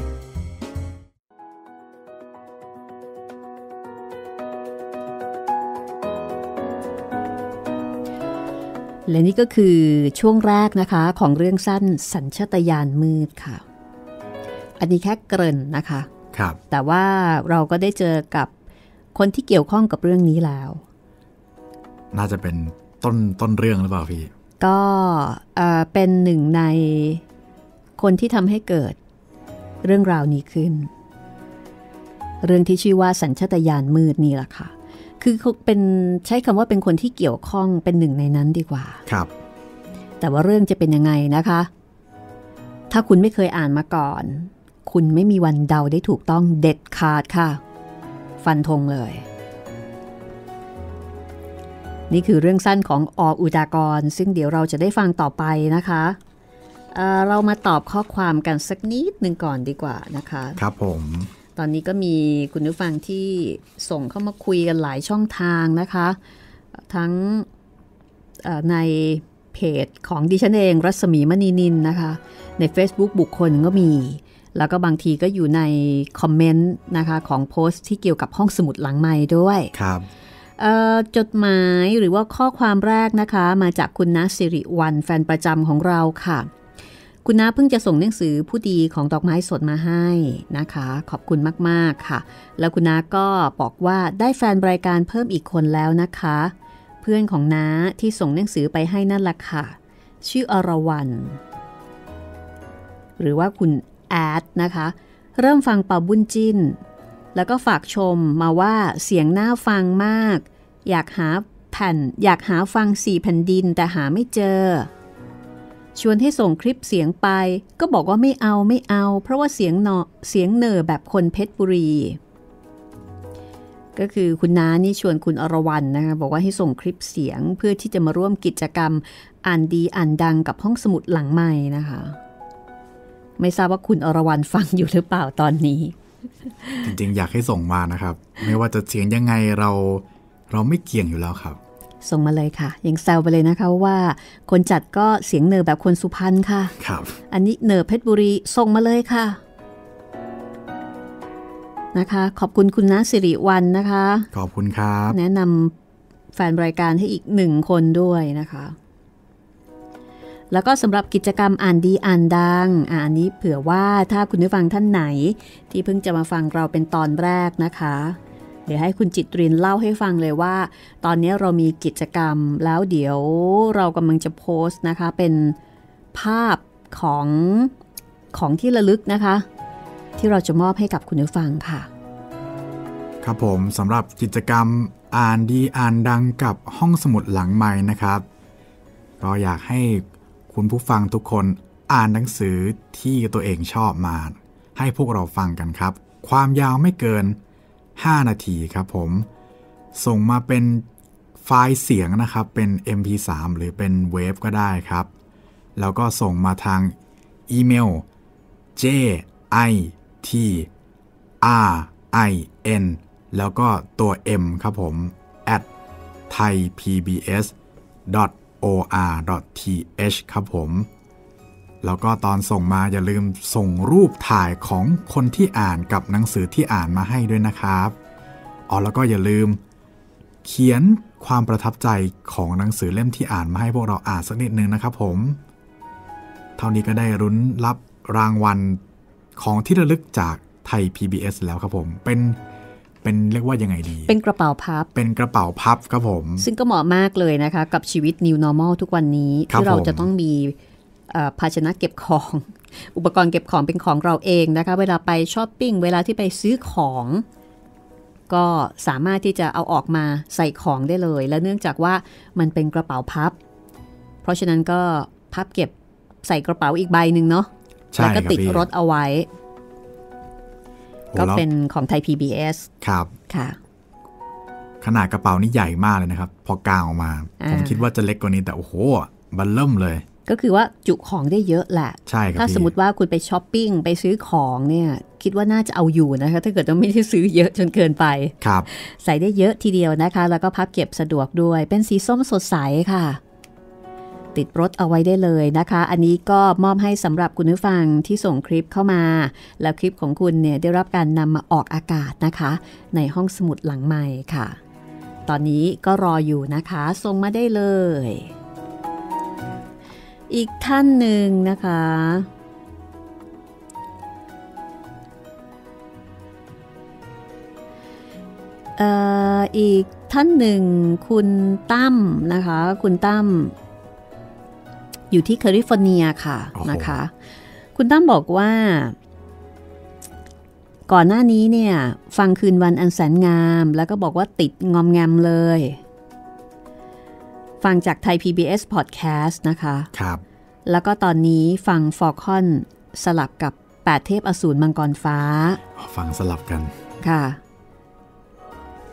ละนี่ก็คือช่วงแรกนะคะของเรื่องสั้นสัญชาตญาณมืดค่ะอันนี้แค่เกริ่นนะคะครับแต่ว่าเราก็ได้เจอกับคนที่เกี่ยวข้องกับเรื่องนี้แล้วน่าจะเป็นต้นต้นเรื่องหรือเปล่าพี่ก็เอ่อเป็นหนึ่งในคนที่ทำให้เกิดเรื่องราวนี้ขึ้น เรื่องที่ชื่อว่าสัญชาตญาณมืดนี่แหละค่ะคือเป็นใช้คำว่าเป็นคนที่เกี่ยวข้องเป็นหนึ่งในนั้นดีกว่าครับแต่ว่าเรื่องจะเป็นยังไงนะคะถ้าคุณไม่เคยอ่านมาก่อนคุณไม่มีวันเดาได้ถูกต้องเด็ดขาดค่ะฟันธงเลยนี่คือเรื่องสั้นของออุดากรซึ่งเดี๋ยวเราจะได้ฟังต่อไปนะคะเอ่อเรามาตอบข้อความกันสักนิดหนึ่งก่อนดีกว่านะคะครับผมตอนนี้ก็มีคุณผู้ฟังที่ส่งเข้ามาคุยกันหลายช่องทางนะคะทั้งในเพจของดิฉันเองรัศมีมณีนินนะคะใน Facebook บุคคลก็มีแล้วก็บางทีก็อยู่ในคอมเมนต์นะคะของโพสต์ที่เกี่ยวกับห้องสมุดหลังไมค์ด้วยครับจดหมายหรือว่าข้อความแรกนะคะมาจากคุณณสิริวรรณแฟนประจำของเราค่ะคุณน้าเพิ่งจะส่งหนังสือผู้ดีของดอกไม้สดมาให้นะคะขอบคุณมากๆค่ะแล้วคุณน้าก็บอกว่าได้แฟนรายการเพิ่มอีกคนแล้วนะคะเพื่อนของน้าที่ส่งหนังสือไปให้นั่นล่ะค่ะชื่ออรวรรณหรือว่าคุณแอดนะคะเริ่มฟังเป่าบุญจินแล้วก็ฝากชมมาว่าเสียงน่าฟังมากอยากหาแผ่นอยากหาฟังสี่แผ่นดินแต่หาไม่เจอชวนให้ส่งคลิปเสียงไปก็บอกว่าไม่เอาไม่เอาเพราะว่าเสียงเนาะเสียงเนอแบบคนเพชรบุรีก็คือคุณน้านี่ชวนคุณอรวรรณนะคะบอกว่าให้ส่งคลิปเสียงเพื่อที่จะมาร่วมกิจกรรมอ่านดีอ่านดังกับห้องสมุดหลังไมค์นะคะไม่ทราบว่าคุณอรวรรณฟังอยู่หรือเปล่าตอนนี้จริงๆอยากให้ส่งมานะครับไม่ว่าจะเสียงยังไงเราเราไม่เกี่ยงอยู่แล้วครับส่งมาเลยค่ะยังแซวไปเลยนะคะว่าคนจัดก็เสียงเนอแบบคนสุพรรณค่ะครับอันนี้เนอเพชรบุรีส่งมาเลยค่ะนะคะขอบคุณคุณณสิริวรรณนะคะขอบคุณครับแนะนำแฟนรายการให้อีกหนึ่งคนด้วยนะคะแล้วก็สำหรับกิจกรรมอ่านดีอ่านดังอันนี้เผื่อว่าถ้าคุณผู้ฟังท่านไหนที่เพิ่งจะมาฟังเราเป็นตอนแรกนะคะเดี๋ยวให้คุณจิตรินเล่าให้ฟังเลยว่าตอนนี้เรามีกิจกรรมแล้วเดี๋ยวเรากำลังจะโพสต์นะคะเป็นภาพของของที่ระลึกนะคะที่เราจะมอบให้กับคุณผู้ฟังค่ะครับผมสำหรับกิจกรรมอ่านดีอ่านดังกับห้องสมุดหลังไมค์นะครับก็อยากให้คุณผู้ฟังทุกคนอ่านหนังสือที่ตัวเองชอบมาให้พวกเราฟังกันครับความยาวไม่เกินห้านาทีครับผมส่งมาเป็นไฟล์เสียงนะครับเป็น เอ็ม พี สาม หรือเป็นเวฟก็ได้ครับแล้วก็ส่งมาทางอีเมล เจ ไอ ที อาร์ ไอ เอ็น แล้วก็ตัว M ครับผม แอท ไทยพีบีเอส ดอท โอ อาร์ ดอท ที เอช ครับผมแล้วก็ตอนส่งมาอย่าลืมส่งรูปถ่ายของคนที่อ่านกับหนังสือที่อ่านมาให้ด้วยนะครับอ๋อแล้วก็อย่าลืมเขียนความประทับใจของหนังสือเล่มที่อ่านมาให้พวกเราอ่านสักนิดนึงนะครับผมเท่านี้ก็ได้รุ้นรับรางวัลของที่ระลึกจากไทย พี บี เอส แล้วครับผมเป็นเป็นเรียกว่ายังไงดีเป็นกระเป๋าพับเป็นกระเป๋าพับครับผมซึ่งก็เหมาะมากเลยนะคะกับชีวิต New Normal ทุกวันนี้ที่เราจะต้องมีภาชนะเก็บของอุปกรณ์เก็บของเป็นของเราเองนะคะเวลาไปช้อปปิ้งเวลาที่ไปซื้อของก็สามารถที่จะเอาออกมาใส่ของได้เลยและเนื่องจากว่ามันเป็นกระเป๋าพับเพราะฉะนั้นก็พับเก็บใส่กระเป๋าอีกใบหนึ่งเนาะแล้วก็ติดรถเอาไว้ก็เป็นของไทย พี บี เอส ครับค่ะขนาดกระเป๋านี่ใหญ่มากเลยนะครับพอกางออกมาผมคิดว่าจะเล็กกว่านี้แต่โอ้โหบันเริ่มเลยก็คือว่าจุของได้เยอะแหละใช่ครับถ้าสมมติว่าคุณไปช้อปปิ้งไปซื้อของเนี่ยคิดว่าน่าจะเอาอยู่นะคะถ้าเกิดว่าไม่ได้ซื้อเยอะจนเกินไปครับใส่ได้เยอะทีเดียวนะคะแล้วก็พับเก็บสะดวกด้วยเป็นสีส้มสดใสค่ะติดรถเอาไว้ได้เลยนะคะอันนี้ก็มอบให้สำหรับคุณผู้ฟังที่ส่งคลิปเข้ามาแล้วคลิปของคุณเนี่ยได้รับการนำมาออกอากาศนะคะในห้องสมุดหลังไมค์ค่ะตอนนี้ก็รออยู่นะคะส่งมาได้เลยอีกท่านหนึ่งนะคะเอ่ออีกท่านหนึ่งคุณตั้มนะคะคุณตั้มอยู่ที่แคลิฟอร์เนียค่ะนะคะคุณตั้มบอกว่า ก่อนหน้านี้เนี่ยฟังคืนวันอันแสนงามแล้วก็บอกว่าติดงอมแงมเลยฟังจาก Thai พี บี เอส Podcast นะคะครับแล้วก็ตอนนี้ฟังฟอลคอนสลับกับแปดเทพอสูรมังกรฟ้าฟังสลับกันค่ะ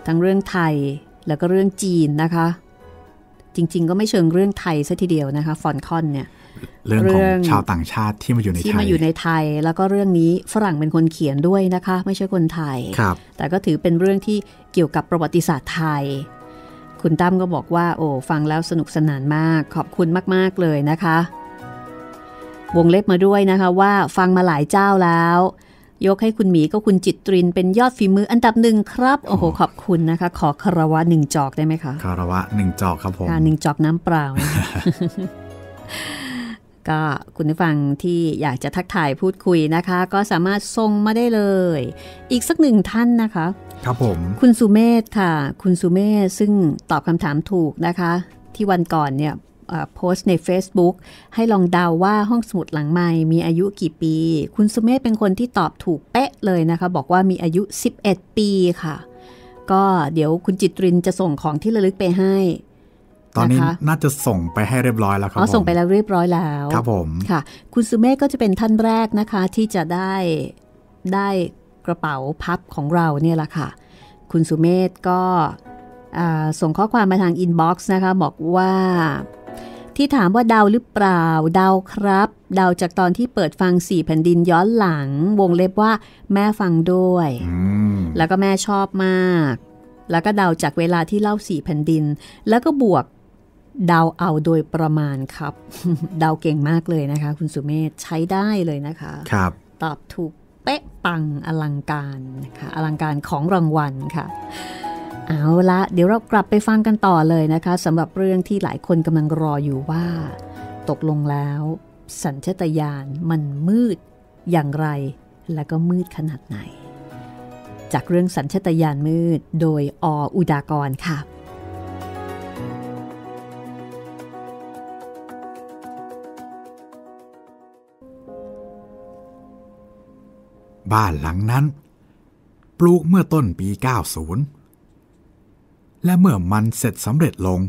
ทั้งเรื่องไทยแล้วก็เรื่องจีนนะคะจริงๆก็ไม่เชิงเรื่องไทยซะทีเดียวนะคะฟอนคอนเนี่ยเรื่องของชาวต่างชาติที่มาอยู่ในไทยที่มาอยู่ในไทยแล้วก็เรื่องนี้ฝรั่งเป็นคนเขียนด้วยนะคะไม่ใช่คนไทยแต่ก็ถือเป็นเรื่องที่เกี่ยวกับประวัติศาสตร์ไทยคุณตั้มก็บอกว่าโอ้ฟังแล้วสนุกสนานมากขอบคุณมากๆเลยนะคะวงเล็บมาด้วยนะคะว่าฟังมาหลายเจ้าแล้วยกให้คุณหมีก็คุณจิตรินเป็นยอดฝีมืออันดับหนึ่งครับโอ้โหขอบคุณนะคะขอคารวะหนึ่งจอกได้ไหมคะคารวะหนึ่งจอกครับผมหนึ่งจอกน้ำเปล่า ก็คุณผู้ฟังที่อยากจะทักทายพูดคุยนะคะก็สามารถส่งมาได้เลยอีกสักหนึ่งท่านนะคะครับผมคุณสุเมธค่ะคุณสุเมธซึ่งตอบคำถามถูกนะคะที่วันก่อนเนี่ยโพสต์ใน Facebook ให้ลองเดา ว, ว่าห้องสมุดหลังใหม่มีอายุกี่ปีคุณสุเมธเป็นคนที่ตอบถูกเป๊ะเลยนะคะบอกว่ามีอายุสิบเอ็ดปีค่ะก็เดี๋ยวคุณจิตรินจะส่งของที่ระลึกไปให้ตอนนี้น่าจะส่งไปให้เรียบร้อยแล้วครับอ๋อส่งไปแล้วเรียบร้อยแล้วครับผมค่ะคุณสุเมธก็จะเป็นท่านแรกนะคะที่จะได้ได้กระเป๋าพับของเราเนี่ยแหละค่ะคุณสุเมธก็ส่งข้อความมาทางอินบ็อกซ์นะคะบอกว่าที่ถามว่าเดาหรือเปล่าเดาครับเดาจากตอนที่เปิดฟังสี่แผ่นดินย้อนหลังวงเล็บว่าแม่ฟังด้วยแล้วก็แม่ชอบมากแล้วก็เดาจากเวลาที่เล่าสี่แผ่นดินแล้วก็บวกเดาเอาโดยประมาณครับ เดาเก่งมากเลยนะคะคุณสุเมธใช้ได้เลยนะคะครับตอบถูกเป๊ะปังอลังการนะคะอลังการของรางวัลค่ะเอาละเดี๋ยวเรากลับไปฟังกันต่อเลยนะคะสำหรับเรื่องที่หลายคนกำลังรออยู่ว่าตกลงแล้วสัญชาตญาณมันมืดอย่างไรและก็มืดขนาดไหนจากเรื่องสัญชาตญาณมืดโดยอ.อุดากรค่ะบ้านหลังนั้นปลูกเมื่อต้นปีเก้าสิบและเมื่อมันเสร็จสำเร็จลง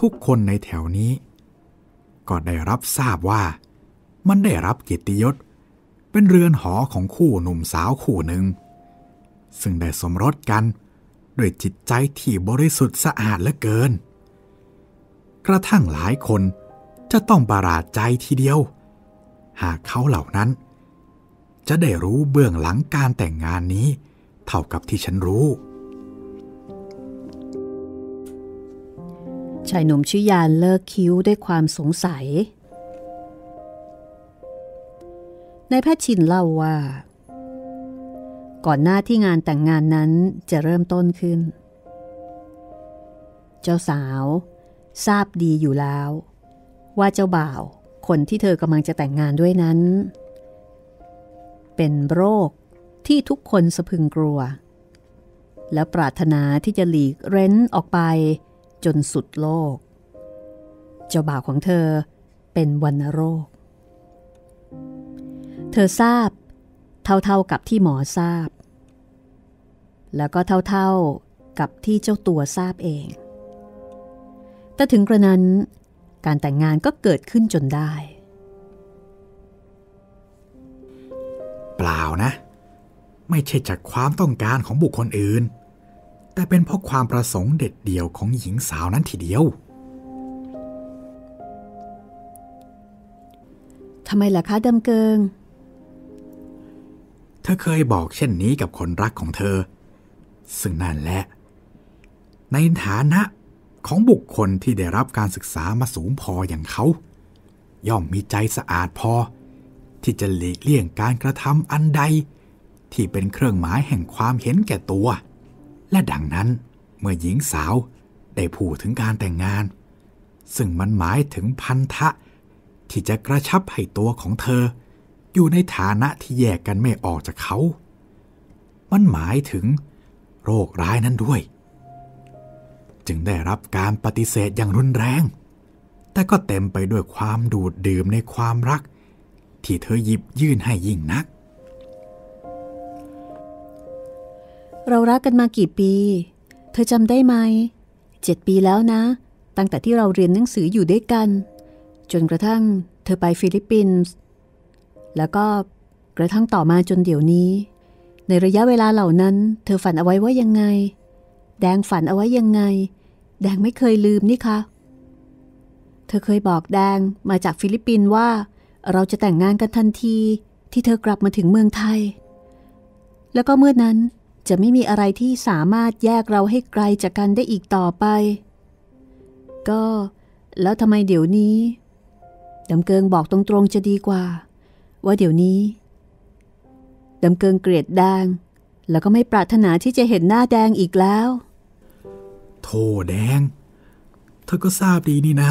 ทุกคนในแถวนี้ก็ได้รับทราบว่ามันได้รับเกียรติยศเป็นเรือนหอของคู่หนุ่มสาวคู่หนึ่งซึ่งได้สมรสกันด้วยจิตใจที่บริสุทธิ์สะอาดเหลือเกินกระทั่งหลายคนจะต้องประหลาดใจทีเดียวหากเขาเหล่านั้นจะได้รู้เบื้องหลังการแต่งงานนี้เท่ากับที่ฉันรู้ชายหนุ่มชื่อยานเลิกคิ้วด้วยความสงสัยนายแพทย์ชินเล่าว่าก่อนหน้าที่งานแต่งงานนั้นจะเริ่มต้นขึ้นเจ้าสาวทราบดีอยู่แล้วว่าเจ้าบ่าวคนที่เธอกำลังจะแต่งงานด้วยนั้นเป็นโรคที่ทุกคนสะพึงกลัวและปรารถนาที่จะหลีกเร้นออกไปจนสุดโลกเจ้าบ่าวของเธอเป็นวัณโรคเธอทราบเท่าๆกับที่หมอทราบแล้วก็เท่าๆกับที่เจ้าตัวทราบเองแต่ถึงกระนั้นการแต่งงานก็เกิดขึ้นจนได้เปล่านะไม่ใช่จากความต้องการของบุคคลอื่นแต่เป็นเพราะความประสงค์เด็ดเดี่ยวของหญิงสาวนั้นทีเดียวทำไมล่ะคะดำเกิงเธอเคยบอกเช่นนี้กับคนรักของเธอซึ่งนั่นแหละในฐานะของบุคคลที่ได้รับการศึกษามาสูงพออย่างเขาย่อมมีใจสะอาดพอที่จะหลีกเลี่ยงการกระทำอันใดที่เป็นเครื่องหมายแห่งความเห็นแก่ตัวและดังนั้นเมื่อหญิงสาวได้พูดถึงการแต่งงานซึ่งมันหมายถึงพันธะที่จะกระชับให้ตัวของเธออยู่ในฐานะที่แยกกันไม่ออกจากเขามันหมายถึงโรคร้ายนั้นด้วยจึงได้รับการปฏิเสธอย่างรุนแรงแต่ก็เต็มไปด้วยความดูดดื่มในความรักที่เธอหยิบยื่นให้ยิ่งนัก เรารักกันมากี่ปีเธอจำได้ไหมเจ็ดปีแล้วนะตั้งแต่ที่เราเรียนหนังสืออยู่ด้วยกันจนกระทั่งเธอไปฟิลิปปินส์แล้วก็กระทั่งต่อมาจนเดี๋ยวนี้ในระยะเวลาเหล่านั้นเธอฝันเอาไว้ว่ายังไงแดงฝันเอาไว้ยังไงแดงไม่เคยลืมนี่คะเธอเคยบอกแดงมาจากฟิลิปปินส์ว่าเราจะแต่งงานกันทันทีที่เธอกลับมาถึงเมืองไทยแล้วก็เมื่อนั้นจะไม่มีอะไรที่สามารถแยกเราให้ไกลจากกันได้อีกต่อไปก็แล้วทำไมเดี๋ยวนี้ดำเกิงบอกตรงๆจะดีกว่าว่าเดี๋ยวนี้ดำเกิงเกลียดแดงแล้วก็ไม่ปรารถนาที่จะเห็นหน้าแดงอีกแล้วโธ่แดงเธอก็ทราบดีนี่นะ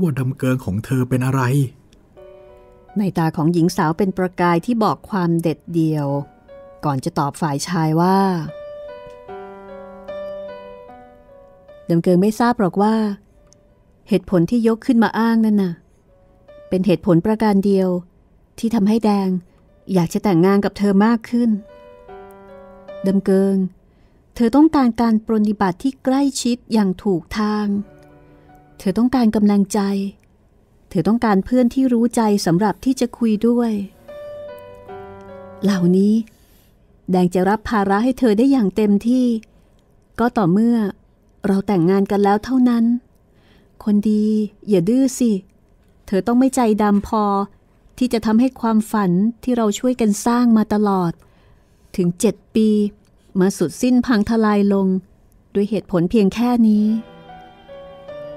ว่าดำเกิงของเธอเป็นอะไรในตาของหญิงสาวเป็นประกายที่บอกความเด็ดเดี่ยวก่อนจะตอบฝ่ายชายว่าดำเกิงไม่ทราบหรอกว่าเหตุผลที่ยกขึ้นมาอ้างนั่นน่ะเป็นเหตุผลประการเดียวที่ทำให้แดงอยากจะแต่งงานกับเธอมากขึ้นดำเกิงเธอต้องการการปรนนิบัติที่ใกล้ชิดอย่างถูกทางเธอต้องการกำลังใจเธอต้องการเพื่อนที่รู้ใจสำหรับที่จะคุยด้วยเหล่านี้แดงจะรับภาระให้เธอได้อย่างเต็มที่ก็ต่อเมื่อเราแต่งงานกันแล้วเท่านั้นคนดีอย่าดื้อสิเธอต้องไม่ใจดำพอที่จะทำให้ความฝันที่เราช่วยกันสร้างมาตลอดถึงเจ็ดปีมาสุดสิ้นพังทลายลงด้วยเหตุผลเพียงแค่นี้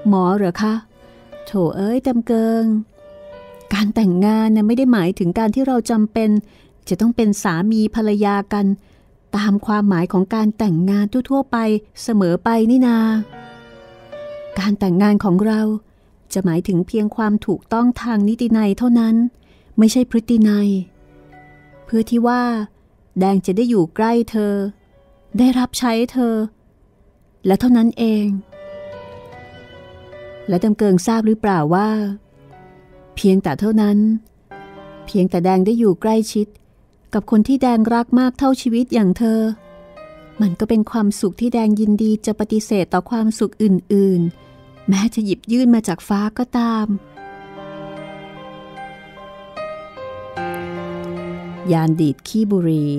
หมอเหรอคะโถเอ้ยจำเกิงการแต่งงานเนี่ยไม่ได้หมายถึงการที่เราจำเป็นจะต้องเป็นสามีภรรยากันตามความหมายของการแต่งงานทั่วๆไปเสมอไปนี่นาการแต่งงานของเราจะหมายถึงเพียงความถูกต้องทางนิตินัยเท่านั้นไม่ใช่พฤตินัยเพื่อที่ว่าแดงจะได้อยู่ใกล้เธอได้รับใช้เธอและเท่านั้นเองและจำเกิงทราบหรือเปล่าว่าเพียงแต่เท่านั้นเพียงแต่แดงได้อยู่ใกล้ชิดกับคนที่แดงรักมากเท่าชีวิตอย่างเธอมันก็เป็นความสุขที่แดงยินดีจะปฏิเสธต่อความสุขอื่นๆแม้จะหยิบยื่นมาจากฟ้าก็ตามยานดีดขี้บุหรี่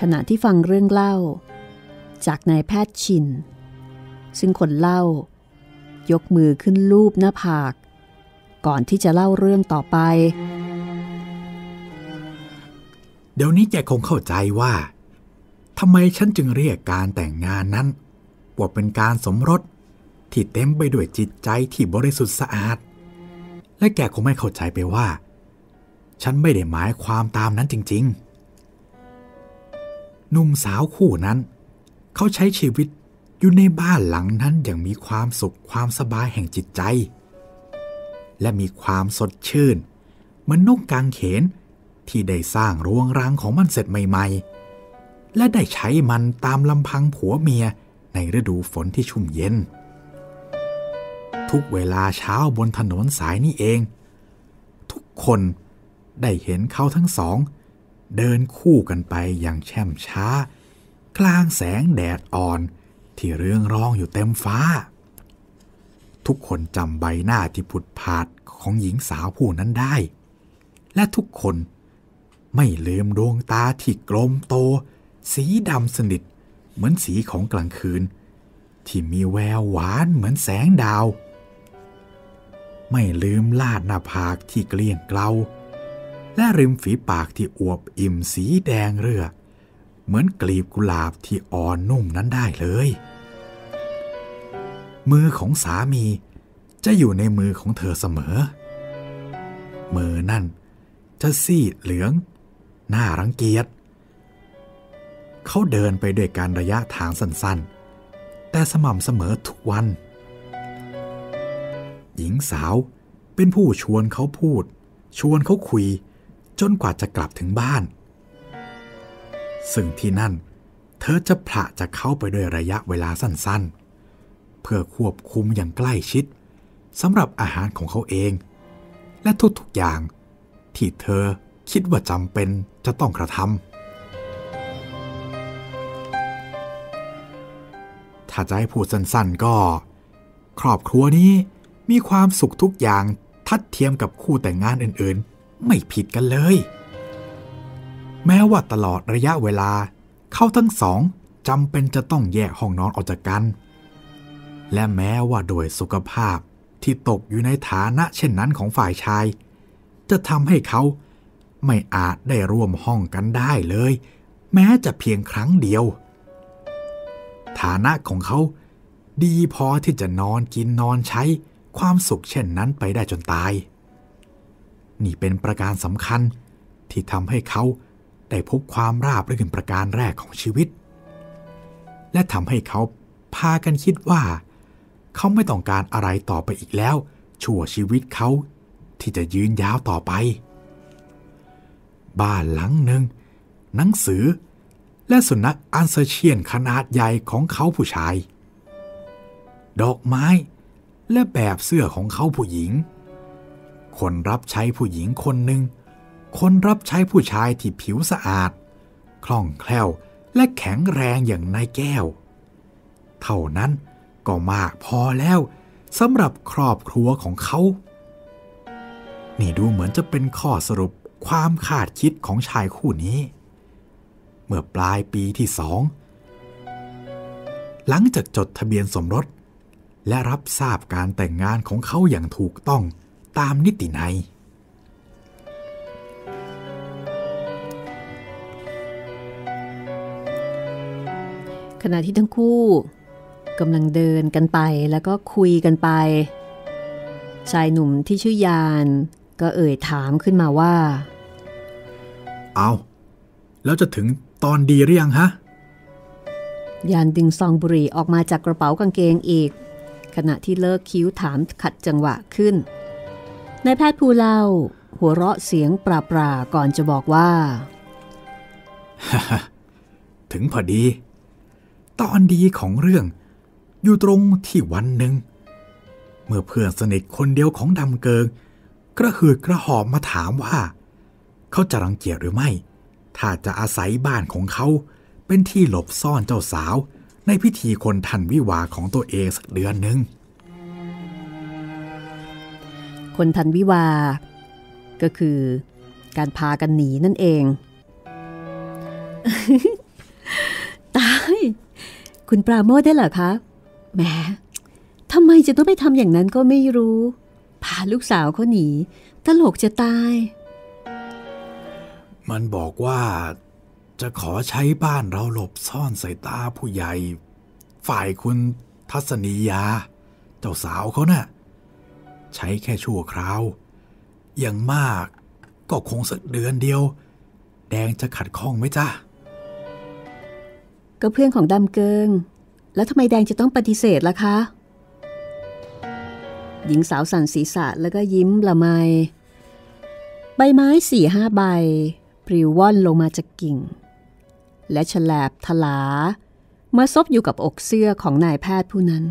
ขณะที่ฟังเรื่องเล่าจากนายแพทย์ชินซึ่งคนเล่ายกมือขึ้นลูบหน้าผากก่อนที่จะเล่าเรื่องต่อไปเดี๋ยวนี้แกคงเข้าใจว่าทำไมฉันจึงเรียกการแต่งงานนั้นว่าเป็นการสมรสที่เต็มไปด้วยจิตใจที่บริสุทธิ์สะอาดและแกคงไม่เข้าใจไปว่าฉันไม่ได้หมายความตามนั้นจริงๆหนุ่มสาวคู่นั้นเขาใช้ชีวิตอยู่ในบ้านหลังนั้นอย่างมีความสุขความสบายแห่งจิตใจและมีความสดชื่นเหมือนนกกางเขนที่ได้สร้างรวงรังของมันเสร็จใหม่ๆและได้ใช้มันตามลำพังผัวเมียในฤดูฝนที่ชุ่มเย็นทุกเวลาเช้าบนถนนสายนี้เองทุกคนได้เห็นเขาทั้งสองเดินคู่กันไปอย่างแช่มช้ากลางแสงแดดอ่อนที่เรืองรองอยู่เต็มฟ้าทุกคนจำใบหน้าที่ผุดผาดของหญิงสาวผู้นั้นได้และทุกคนไม่ลืมดวงตาที่กลมโตสีดำสนิทเหมือนสีของกลางคืนที่มีแววหวานเหมือนแสงดาวไม่ลืมลาดหน้าผากที่เกลี้ยงเกลาและริมฝีปากที่อวบอิ่มสีแดงเรือเหมือนกลีบกุหลาบที่อ่อนนุ่มนั้นได้เลยมือของสามีจะอยู่ในมือของเธอเสมอมือนั่นจะซีดเหลืองน่ารังเกียจเขาเดินไปด้วยกันระยะทางสั้นๆแต่สม่ำเสมอทุกวันหญิงสาวเป็นผู้ชวนเขาพูดชวนเขาคุยจนกว่าจะกลับถึงบ้านซึ่งที่นั่นเธอจะพละจะเข้าไปด้วยระยะเวลาสั้นๆเพื่อควบคุมอย่างใกล้ชิดสำหรับอาหารของเขาเองและทุกๆอย่างที่เธอคิดว่าจำเป็นจะต้องกระท ถ้าจะให้พูดสั้นๆก็ครอบครัวนี้มีความสุขทุกอย่างทัดเทียมกับคู่แต่งงานอื่นๆไม่ผิดกันเลยแม้ว่าตลอดระยะเวลาเขาทั้งสองจำเป็นจะต้องแยกห้องนอนออกจากกันและแม้ว่าโดยสุขภาพที่ตกอยู่ในฐานะเช่นนั้นของฝ่ายชายจะทำให้เขาไม่อาจได้ร่วมห้องกันได้เลยแม้จะเพียงครั้งเดียวฐานะของเขาดีพอที่จะนอนกินนอนใช้ความสุขเช่นนั้นไปได้จนตายนี่เป็นประการสำคัญที่ทำให้เขาได้พบความราบรื่นประการแรกของชีวิตและทำให้เขาพากันคิดว่าเขาไม่ต้องการอะไรต่อไปอีกแล้วชั่วชีวิตเขาที่จะยืนยาวต่อไปบ้านหลังหนึ่งหนังสือและสุนัขอัลเซเชียนขนาดใหญ่ของเขาผู้ชายดอกไม้และแบบเสื้อของเขาผู้หญิงคนรับใช้ผู้หญิงคนหนึ่งคนรับใช้ผู้ชายที่ผิวสะอาดคล่องแคล่วและแข็งแรงอย่างนายแก้วเท่านั้นก็มากพอแล้วสำหรับครอบครัวของเขานี่ดูเหมือนจะเป็นข้อสรุปความคาดคิดของชายคู่นี้เมื่อปลายปีที่สองหลังจากจดทะเบียนสมรสและรับทราบการแต่งงานของเขาอย่างถูกต้องตามนิตินัยขณะที่ทั้งคู่กำลังเดินกันไปแล้วก็คุยกันไปชายหนุ่มที่ชื่อยานก็เอ่ยถามขึ้นมาว่าเอาแล้วจะถึงตอนดีหรือยังฮะยานดึงซองบุหรี่ออกมาจากกระเป๋ากางเกงอีกขณะที่เลิกคิ้วถามขัดจังหวะขึ้นนายแพทย์ภูเล่าหัวเราะเสียงปราปราก่อนจะบอกว่า ถึงพอดีตอนดีของเรื่องอยู่ตรงที่วันหนึ่งเมื่อเพื่อนสนิทคนเดียวของดำเกิงกระหืดกระหอบมาถามว่าเขาจะรังเกียจหรือไม่ถ้าจะอาศัยบ้านของเขาเป็นที่หลบซ่อนเจ้าสาวในพิธีคนทันวิวาของตัวเองสักเดือนหนึ่งคนทันวิวาก็คือการพากันหนีนั่นเอง ตายคุณปราโมทได้เหรอคะแหมทำไมจะต้องไปทำอย่างนั้นก็ไม่รู้พาลูกสาวเขาหนีตลกจะตายมันบอกว่าจะขอใช้บ้านเราหลบซ่อนสายตาผู้ใหญ่ฝ่ายคุณทัศนียาเจ้าสาวเขาน่ะใช้แค่ชั่วคราวอย่างมากก็คงสักเดือนเดียวแดงจะขัดข้องไหมจ๊ะก็เพื่อนของดำเกิงแล้วทำไมแดงจะต้องปฏิเสธล่ะคะหญิงสาวสั่นศีรษะแล้วก็ยิ้มละไมใบไม้สี่ห้าใบปลิวว่อนลงมาจากกิ่งและฉลาบทลามาซบอยู่กับอกเสื้อของนายแพทย์ผู้นั้น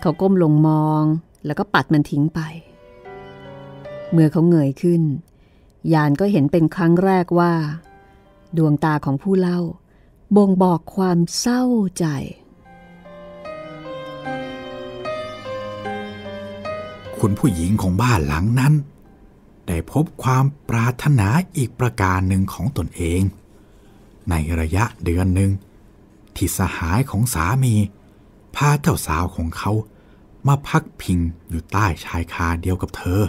เขาก้มลงมองแล้วก็ปัดมันทิ้งไปเมื่อเขาเงยขึ้นยานก็เห็นเป็นครั้งแรกว่าดวงตาของผู้เล่าบ่งบอกความเศร้าใจคุณผู้หญิงของบ้านหลังนั้นได้พบความปรารถนาอีกประการหนึ่งของตนเองในระยะเดือนหนึ่งที่สหายของสามีพาเจ้าสาวของเขามาพักพิงอยู่ใต้ชายคาเดียวกับเธอ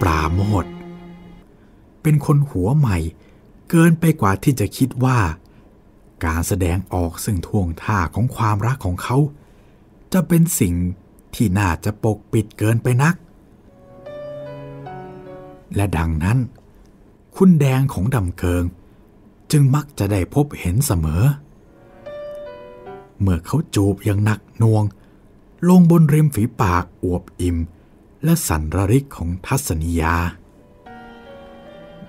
ปราโมทย์เป็นคนหัวใหม่เกินไปกว่าที่จะคิดว่าการแสดงออกซึ่งท่วงท่าของความรักของเขาจะเป็นสิ่งที่น่าจะปกปิดเกินไปนักและดังนั้นคุณแดงของดำเกิงจึงมักจะได้พบเห็นเสมอเมื่อเขาจูบอย่างหนักหน่วงลงบนริมฝีปากอวบอิ่มและสั่นระริกของทัศนียา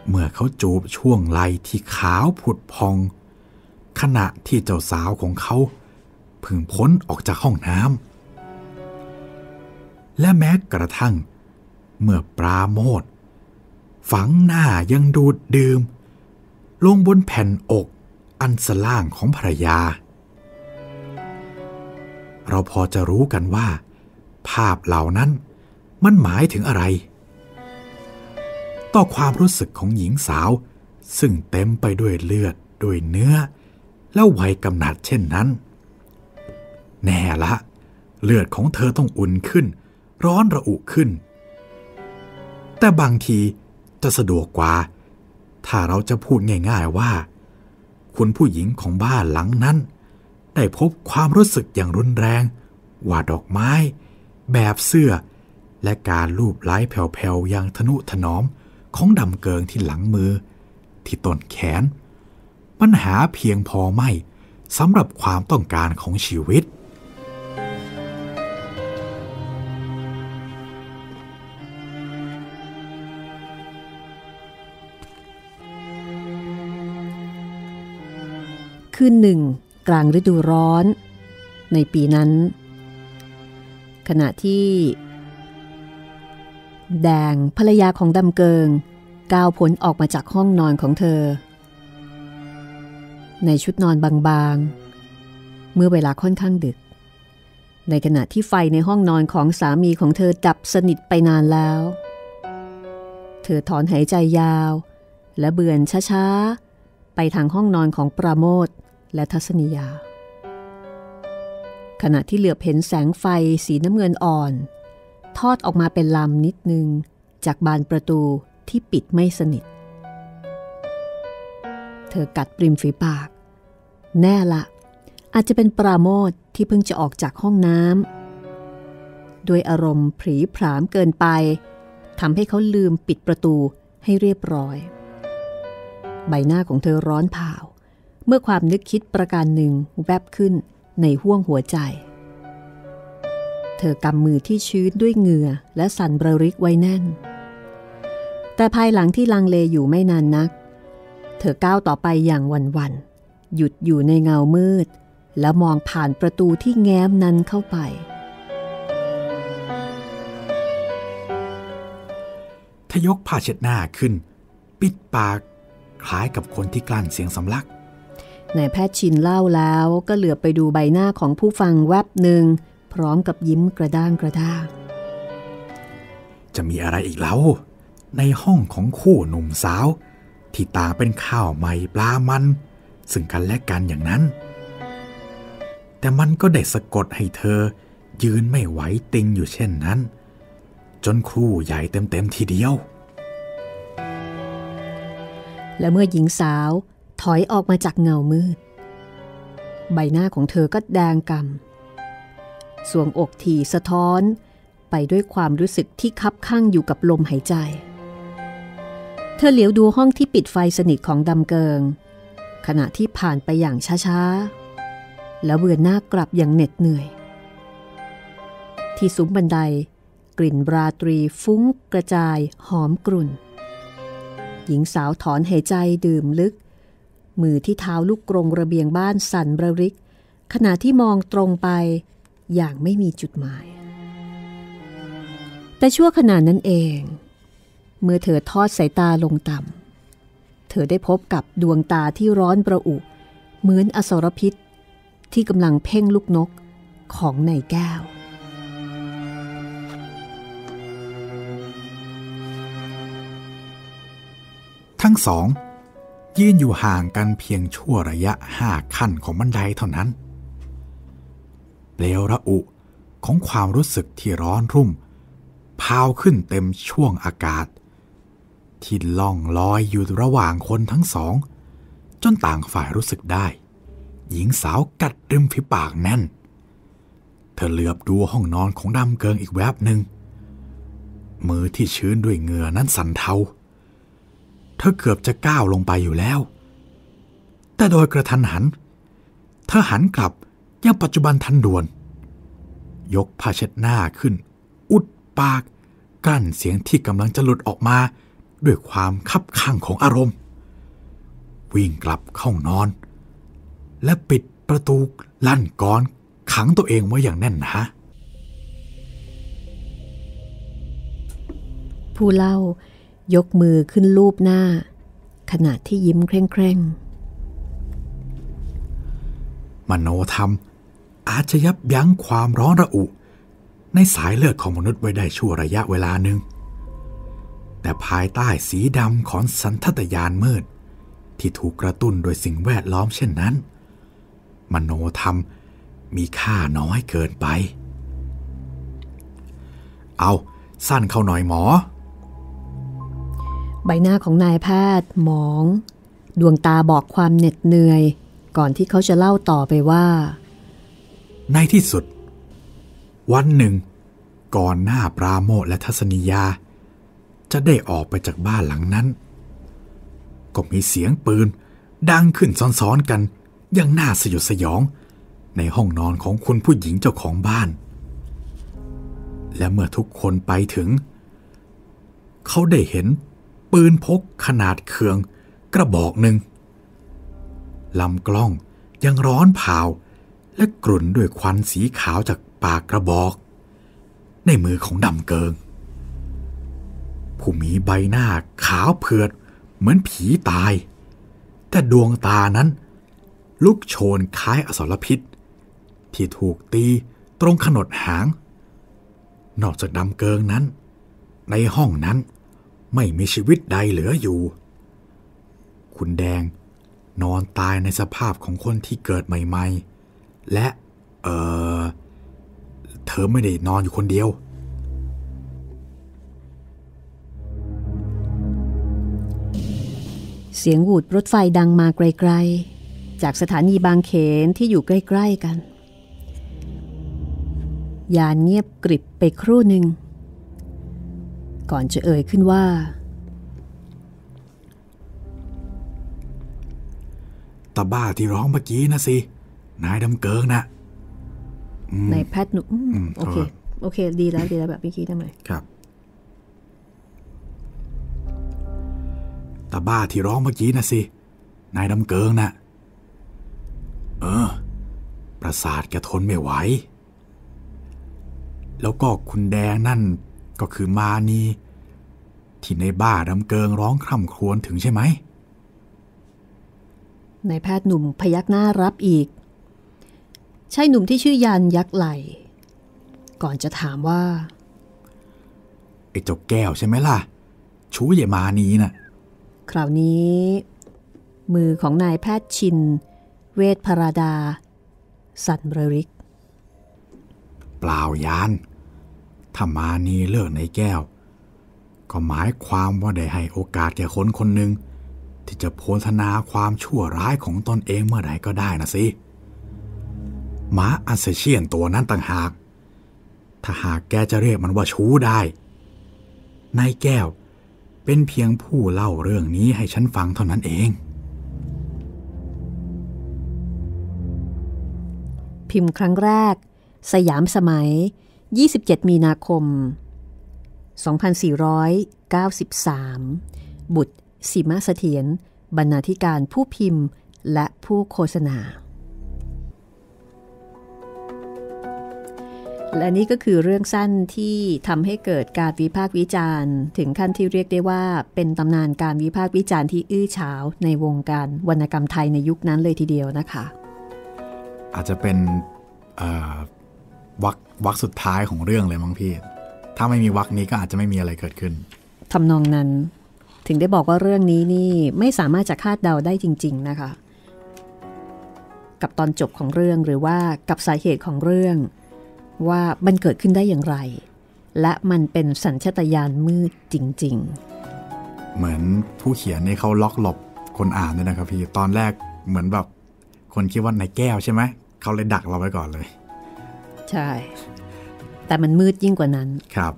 เมื่อเขาจูบช่วงไหล่ที่ขาวผุดพองขณะที่เจ้าสาวของเขาเพิ่งพ้นออกจากห้องน้ำและแม้กระทั่งเมื่อปราโมทย์ฝังหน้ายังดูดดื่มลงบนแผ่นอก อันสล่างของภรรยาเราพอจะรู้กันว่าภาพเหล่านั้นมันหมายถึงอะไรต่อความรู้สึกของหญิงสาวซึ่งเต็มไปด้วยเลือดด้วยเนื้อและวัยกำหนัดเช่นนั้นแน่ละเลือดของเธอต้องอุ่นขึ้นร้อนระอุขึ้นแต่บางทีจะสะดวกกว่าถ้าเราจะพูดง่ายๆว่าคุณผู้หญิงของบ้านหลังนั้นได้พบความรู้สึกอย่างรุนแรงว่าดอกไม้แบบเสื้อและการลูบไล้แผ่วๆอย่างทนุถนอมของดำเกิงที่หลังมือที่ต้นแขนปัญหาเพียงพอไม่สำหรับความต้องการของชีวิตคือหนึ่งกลางฤดูร้อนในปีนั้นขณะที่แดงภรรยาของดำเกิงก้าวพ้นออกมาจากห้องนอนของเธอในชุดนอนบางๆเมื่อเวลาค่อนข้างดึกในขณะที่ไฟในห้องนอนของสามีของเธอดับสนิทไปนานแล้วเธอถอนหายใจยาวและเบือนช้าๆไปทางห้องนอนของปราโมทและทัศนียาขณะที่เหลือบเห็นแสงไฟสีน้ำเงินอ่อนทอดออกมาเป็นลำนิดนึงจากบานประตูที่ปิดไม่สนิทเธอกัดปริมฝีปากแน่ละอาจจะเป็นปราโมทที่เพิ่งจะออกจากห้องน้ำด้วยอารมณ์ผลีผลามเกินไปทำให้เขาลืมปิดประตูให้เรียบร้อยใบหน้าของเธอร้อนเผาเมื่อความนึกคิดประการหนึ่งแวบขึ้นในห้วงหัวใจเธอกำมือที่ชื้นด้วยเหงื่อและสั่นระริกไว้แน่นแต่ภายหลังที่ลังเลอยู่ไม่นานนักเธอก้าวต่อไปอย่างหวั่นๆหยุดอยู่ในเงามืดแล้วมองผ่านประตูที่แง้มนั้นเข้าไปทยกผ้าเช็ดหน้าขึ้นปิดปากคล้ายกับคนที่กลั้นเสียงสำลักนายแพทย์ชินเล่าแล้วก็เหลือบไปดูใบหน้าของผู้ฟังแวบหนึ่งพร้อมกับยิ้มกระด้างกระด้างจะมีอะไรอีกเล่าในห้องของคู่หนุ่มสาวที่ต่างเป็นข้าวใหม่ปลามันซึ่งกันและกันอย่างนั้นแต่มันก็ได้สะกดให้เธอยืนไม่ไหวติงอยู่เช่นนั้นจนครู่ใหญ่เต็มๆทีเดียวและเมื่อหญิงสาวถอยออกมาจากเงามืดใบหน้าของเธอก็แดงกำ่ำสวงอกถี่สะท้อนไปด้วยความรู้สึกที่คับข้างอยู่กับลมหายใจเธอเหลียวดูห้องที่ปิดไฟสนิทของดำเกิงขณะที่ผ่านไปอย่างช้าๆแล้วเบือนหน้ากลับอย่างเหน็ดเหนื่อยที่ซุ้มบันไดกลิ่นราตรีฟุ้งกระจายหอมกรุ่นหญิงสาวถอนหายใจดื่มลึกมือที่เท้าลูกกรงระเบียงบ้านสั่นระริกขณะที่มองตรงไปอย่างไม่มีจุดหมายแต่ชั่วขณะนั้นเองเมื่อเธอทอดสายตาลงต่ำเธอได้พบกับดวงตาที่ร้อนประอุเหมือนอสรพิษที่กำลังเพ่งลูกนกของนายแก้วทั้งสองยืนอยู่ห่างกันเพียงชั่วระยะห้าขั้นของบันไดเท่านั้นเปลวระอุของความรู้สึกที่ร้อนรุ่มพาวขึ้นเต็มช่วงอากาศที่ล่องลอยอยู่ระหว่างคนทั้งสองจนต่างฝ่ายรู้สึกได้หญิงสาวกัดริมฝีปากแน่นเธอเหลือบดูห้องนอนของดำเกิงอีกแวบหนึ่งมือที่ชื้นด้วยเหงื่อนั้นสั่นเทาเธอเกือบจะก้าวลงไปอยู่แล้วแต่โดยกระทันหันเธอหันกลับยังปัจจุบันทันด่วนยกผ้าเช็ดหน้าขึ้นอุดปากกั้นเสียงที่กำลังจะหลุดออกมาด้วยความคับข้างของอารมณ์วิ่งกลับเข้านอนและปิดประตูลั่นกลอนขังตัวเองไว้อย่างแน่นหนาผู้เล่ายกมือขึ้นลูบหน้าขณะที่ยิ้มเคร่ง มโนธรรมอาจจะยับยั้งความร้อนระอุในสายเลือดของมนุษย์ไว้ได้ชั่วระยะเวลาหนึ่งแต่ภายใต้สีดำของสันทัตยานมืดที่ถูกกระตุ้นโดยสิ่งแวดล้อมเช่นนั้นมโนธรรมมีค่าน้อยเกินไปเอาสั้นเข้าหน่อยหมอใบหน้าของนายแพทย์หมองดวงตาบอกความเหน็ดเหนื่อยก่อนที่เขาจะเล่าต่อไปว่าในที่สุดวันหนึ่งก่อนหน้าปราโมทและทัศนียาจะได้ออกไปจากบ้านหลังนั้นก็มีเสียงปืนดังขึ้นซ้อนๆกันอย่างน่าสยดสยองในห้องนอนของคุณผู้หญิงเจ้าของบ้านและเมื่อทุกคนไปถึงเขาได้เห็นปืนพกขนาดเคืองกระบอกหนึ่งลำกล้องยังร้อนเผาและกรุ่นด้วยควันสีขาวจากปากกระบอกในมือของดำเกิงผู้มีใบหน้าขาวเผือดเหมือนผีตายแต่ดวงตานั้นลุกโชนคล้ายอสรพิษที่ถูกตีตรงขนดหางนอกจากดำเกิงนั้นในห้องนั้นไม่มีชีวิตใดเหลืออยู่คุณแดงนอนตายในสภาพของคนที่เกิดใหม่ๆและเอ่อเธอไม่ได้นอนอยู่คนเดียวเสียงหวูดรถไฟดังมาไกลๆจากสถานีบางเขนที่อยู่ใกล้ๆกันยานเงียบกริบไปครู่หนึ่งก่อนจะเอ่ยขึ้นว่าตาบ้าที่ร้องเมื่อกี้นะสินายดำเกิงนะนายแพทย์หนุ่มโอเคโอเคดีแล้วดีแล้วแบบเมื่อกี้ทำไมครับตาบ้าที่ร้องเมื่อกี้นะสินายดำเกิงนะเออประสาทแกทนไม่ไหวแล้วก็คุณแดงนั่นก็คือมานีที่ในบ้าดำเกิงร้องคร่ำครวญถึงใช่ไหมนายแพทย์หนุ่มพยักหน้ารับอีกใช่หนุ่มที่ชื่อยันยักไหลก่อนจะถามว่าไอ้เจ้าแก้วใช่ไหมล่ะชู้ใหญ่มานีน่ะคราวนี้มือของนายแพทย์ชินเวชพราดาสั่นระริกเปล่ายานถ้ามานีเลิกในแก้วก็หมายความว่าได้ให้โอกาสแก่คนคนหนึ่งที่จะโพธนาความชั่วร้ายของตนเองเมื่อไหร่ก็ได้นะสิม้าอัสเชียนตัวนั้นต่างหากถ้าหากแกจะเรียกมันว่าชู้ได้นายแก้วเป็นเพียงผู้เล่าเรื่องนี้ให้ฉันฟังเท่านั้นเองพิมพ์ครั้งแรกสยามสมัยยี่สิบเจ็ดมีนาคมสองพันสี่ร้อยเก้าสิบสามบุตรสีมาเสถียรบรรณาธิการผู้พิมพ์และผู้โฆษณาและนี่ก็คือเรื่องสั้นที่ทำให้เกิดการวิพากษ์วิจารณ์ถึงขั้นที่เรียกได้ว่าเป็นตำนานการวิพากษ์วิจารณ์ที่อื้อฉาวในวงการวรรณกรรมไทยในยุคนั้นเลยทีเดียวนะคะอาจจะเป็นวรรควรรคสุดท้ายของเรื่องเลยมั้งพี่ถ้าไม่มีวรรคนี้ก็อาจจะไม่มีอะไรเกิดขึ้นทำนองนั้นถึงได้บอกว่าเรื่องนี้นี่ไม่สามารถจะคาดเดาได้จริงๆนะคะกับตอนจบของเรื่องหรือว่ากับสาเหตุของเรื่องว่ามันเกิดขึ้นได้อย่างไรและมันเป็นสัญชาตญาณมืดจริงๆเหมือนผู้เขียนนี่เขาล็อกหลบคนอ่านด้วยนะครับพี่ตอนแรกเหมือนแบบคนคิดว่านายแก้วใช่ไหมเขาเลยดักเราไว้ก่อนเลยใช่แต่มันมืดยิ่งกว่านั้นครับ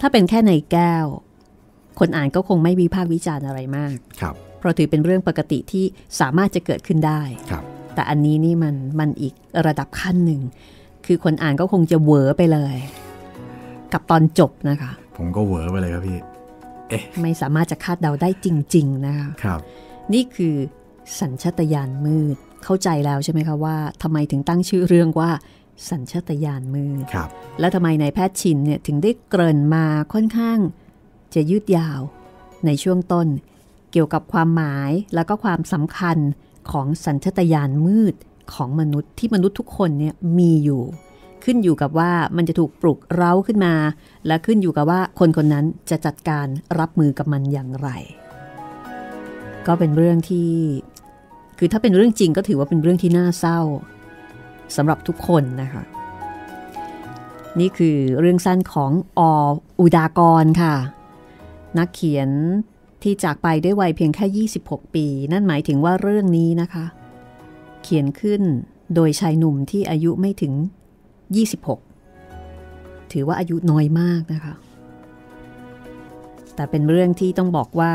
ถ้าเป็นแค่นายแก้วคนอ่านก็คงไม่วิพากษ์วิจารณ์อะไรมากครับเพราะถือเป็นเรื่องปกติที่สามารถจะเกิดขึ้นได้ครับแต่อันนี้นี่มันมันอีกระดับขั้นหนึ่งคือคนอ่านก็คงจะเวอไปเลยกับตอนจบนะคะผมก็เวอไปเลยครับพี่เอ๊ะไม่สามารถจะคาดเดาได้จริงๆนะคะครับนี่คือสัญชาตญาณมืดเข้าใจแล้วใช่ไหมคะว่าทำไมถึงตั้งชื่อเรื่องว่าสัญชาตญาณมืดครับแล้วทำไมนายแพทย์ชินเนี่ยถึงได้เกริ่นมาค่อนข้างจะยืดยาวในช่วงต้นเกี่ยวกับความหมายแล้วก็ความสำคัญของสัญชาตญาณมืด ของมนุษย์ที่มนุษย์ทุกคนเนี่ยมีอยู่ขึ้นอยู่กับว่ามันจะถูกปลุกเร้าขึ้นมาและขึ้นอยู่กับว่าคนคนนั้นจะจัดการรับมือกับมันอย่างไรก็เป็นเรื่องที่คือถ้าเป็นเรื่องจริงก็ถือว่าเป็นเรื่องที่น่าเศร้าสำหรับทุกคนนะคะนี่คือเรื่องสั้นของอ.อุดากรค่ะนักเขียนที่จากไปด้วยวัยเพียงแค่ยี่สิบหกปีนั่นหมายถึงว่าเรื่องนี้นะคะเขียนขึ้นโดยชายหนุ่มที่อายุไม่ถึงยี่สิบหกถือว่าอายุน้อยมากนะคะแต่เป็นเรื่องที่ต้องบอกว่า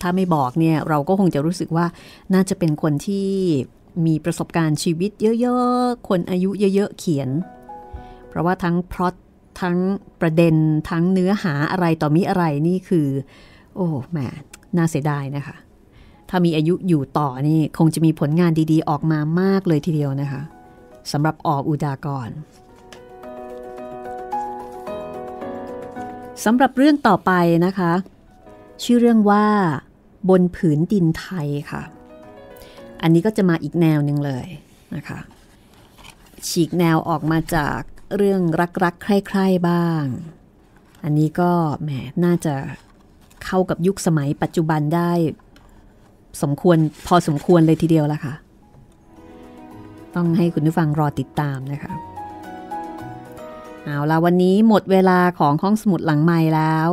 ถ้าไม่บอกเนี่ยเราก็คงจะรู้สึกว่าน่าจะเป็นคนที่มีประสบการณ์ชีวิตเยอะๆคนอายุเยอะๆเขียนเพราะว่าทั้งพล็อตทั้งประเด็นทั้งเนื้อหาอะไรต่อมิอะไรนี่คือโอ้แหมน่าเสียดายนะคะถ้ามีอายุอยู่ต่อนี่คงจะมีผลงานดีๆออกมามากเลยทีเดียวนะคะสำหรับอ.อุดากรสำหรับเรื่องต่อไปนะคะชื่อเรื่องว่าบนผืนดินไทยค่ะอันนี้ก็จะมาอีกแนวหนึ่งเลยนะคะฉีกแนวออกมาจากเรื่องรักๆใคร่ๆบ้างอันนี้ก็แหมน่าจะเข้ากับยุคสมัยปัจจุบันได้สมควรพอสมควรเลยทีเดียวละค่ะต้องให้คุณผู้ฟังรอติดตามนะคะเอาล่ะวันนี้หมดเวลาของห้องสมุดหลังไมค์แล้ว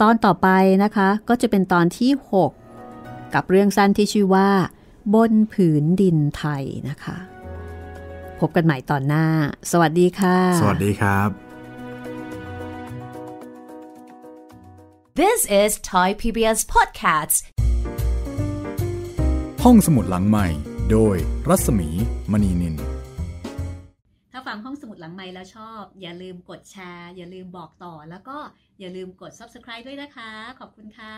ตอนต่อไปนะคะก็จะเป็นตอนที่หกกับเรื่องสั้นที่ชื่อว่าบนผืนดินไทยนะคะพบกันใหม่ตอนหน้าสวัสดีค่ะสวัสดีครับ This is Thai พี บี เอส Podcast ห้องสมุดหลังไมค์โดยรัศมีมณีนินถ้าฟังห้องสมุดหลังไมค์แล้วชอบอย่าลืมกดแชร์อย่าลืมบอกต่อแล้วก็อย่าลืมกด Subscribe ด้วยนะคะขอบคุณค่ะ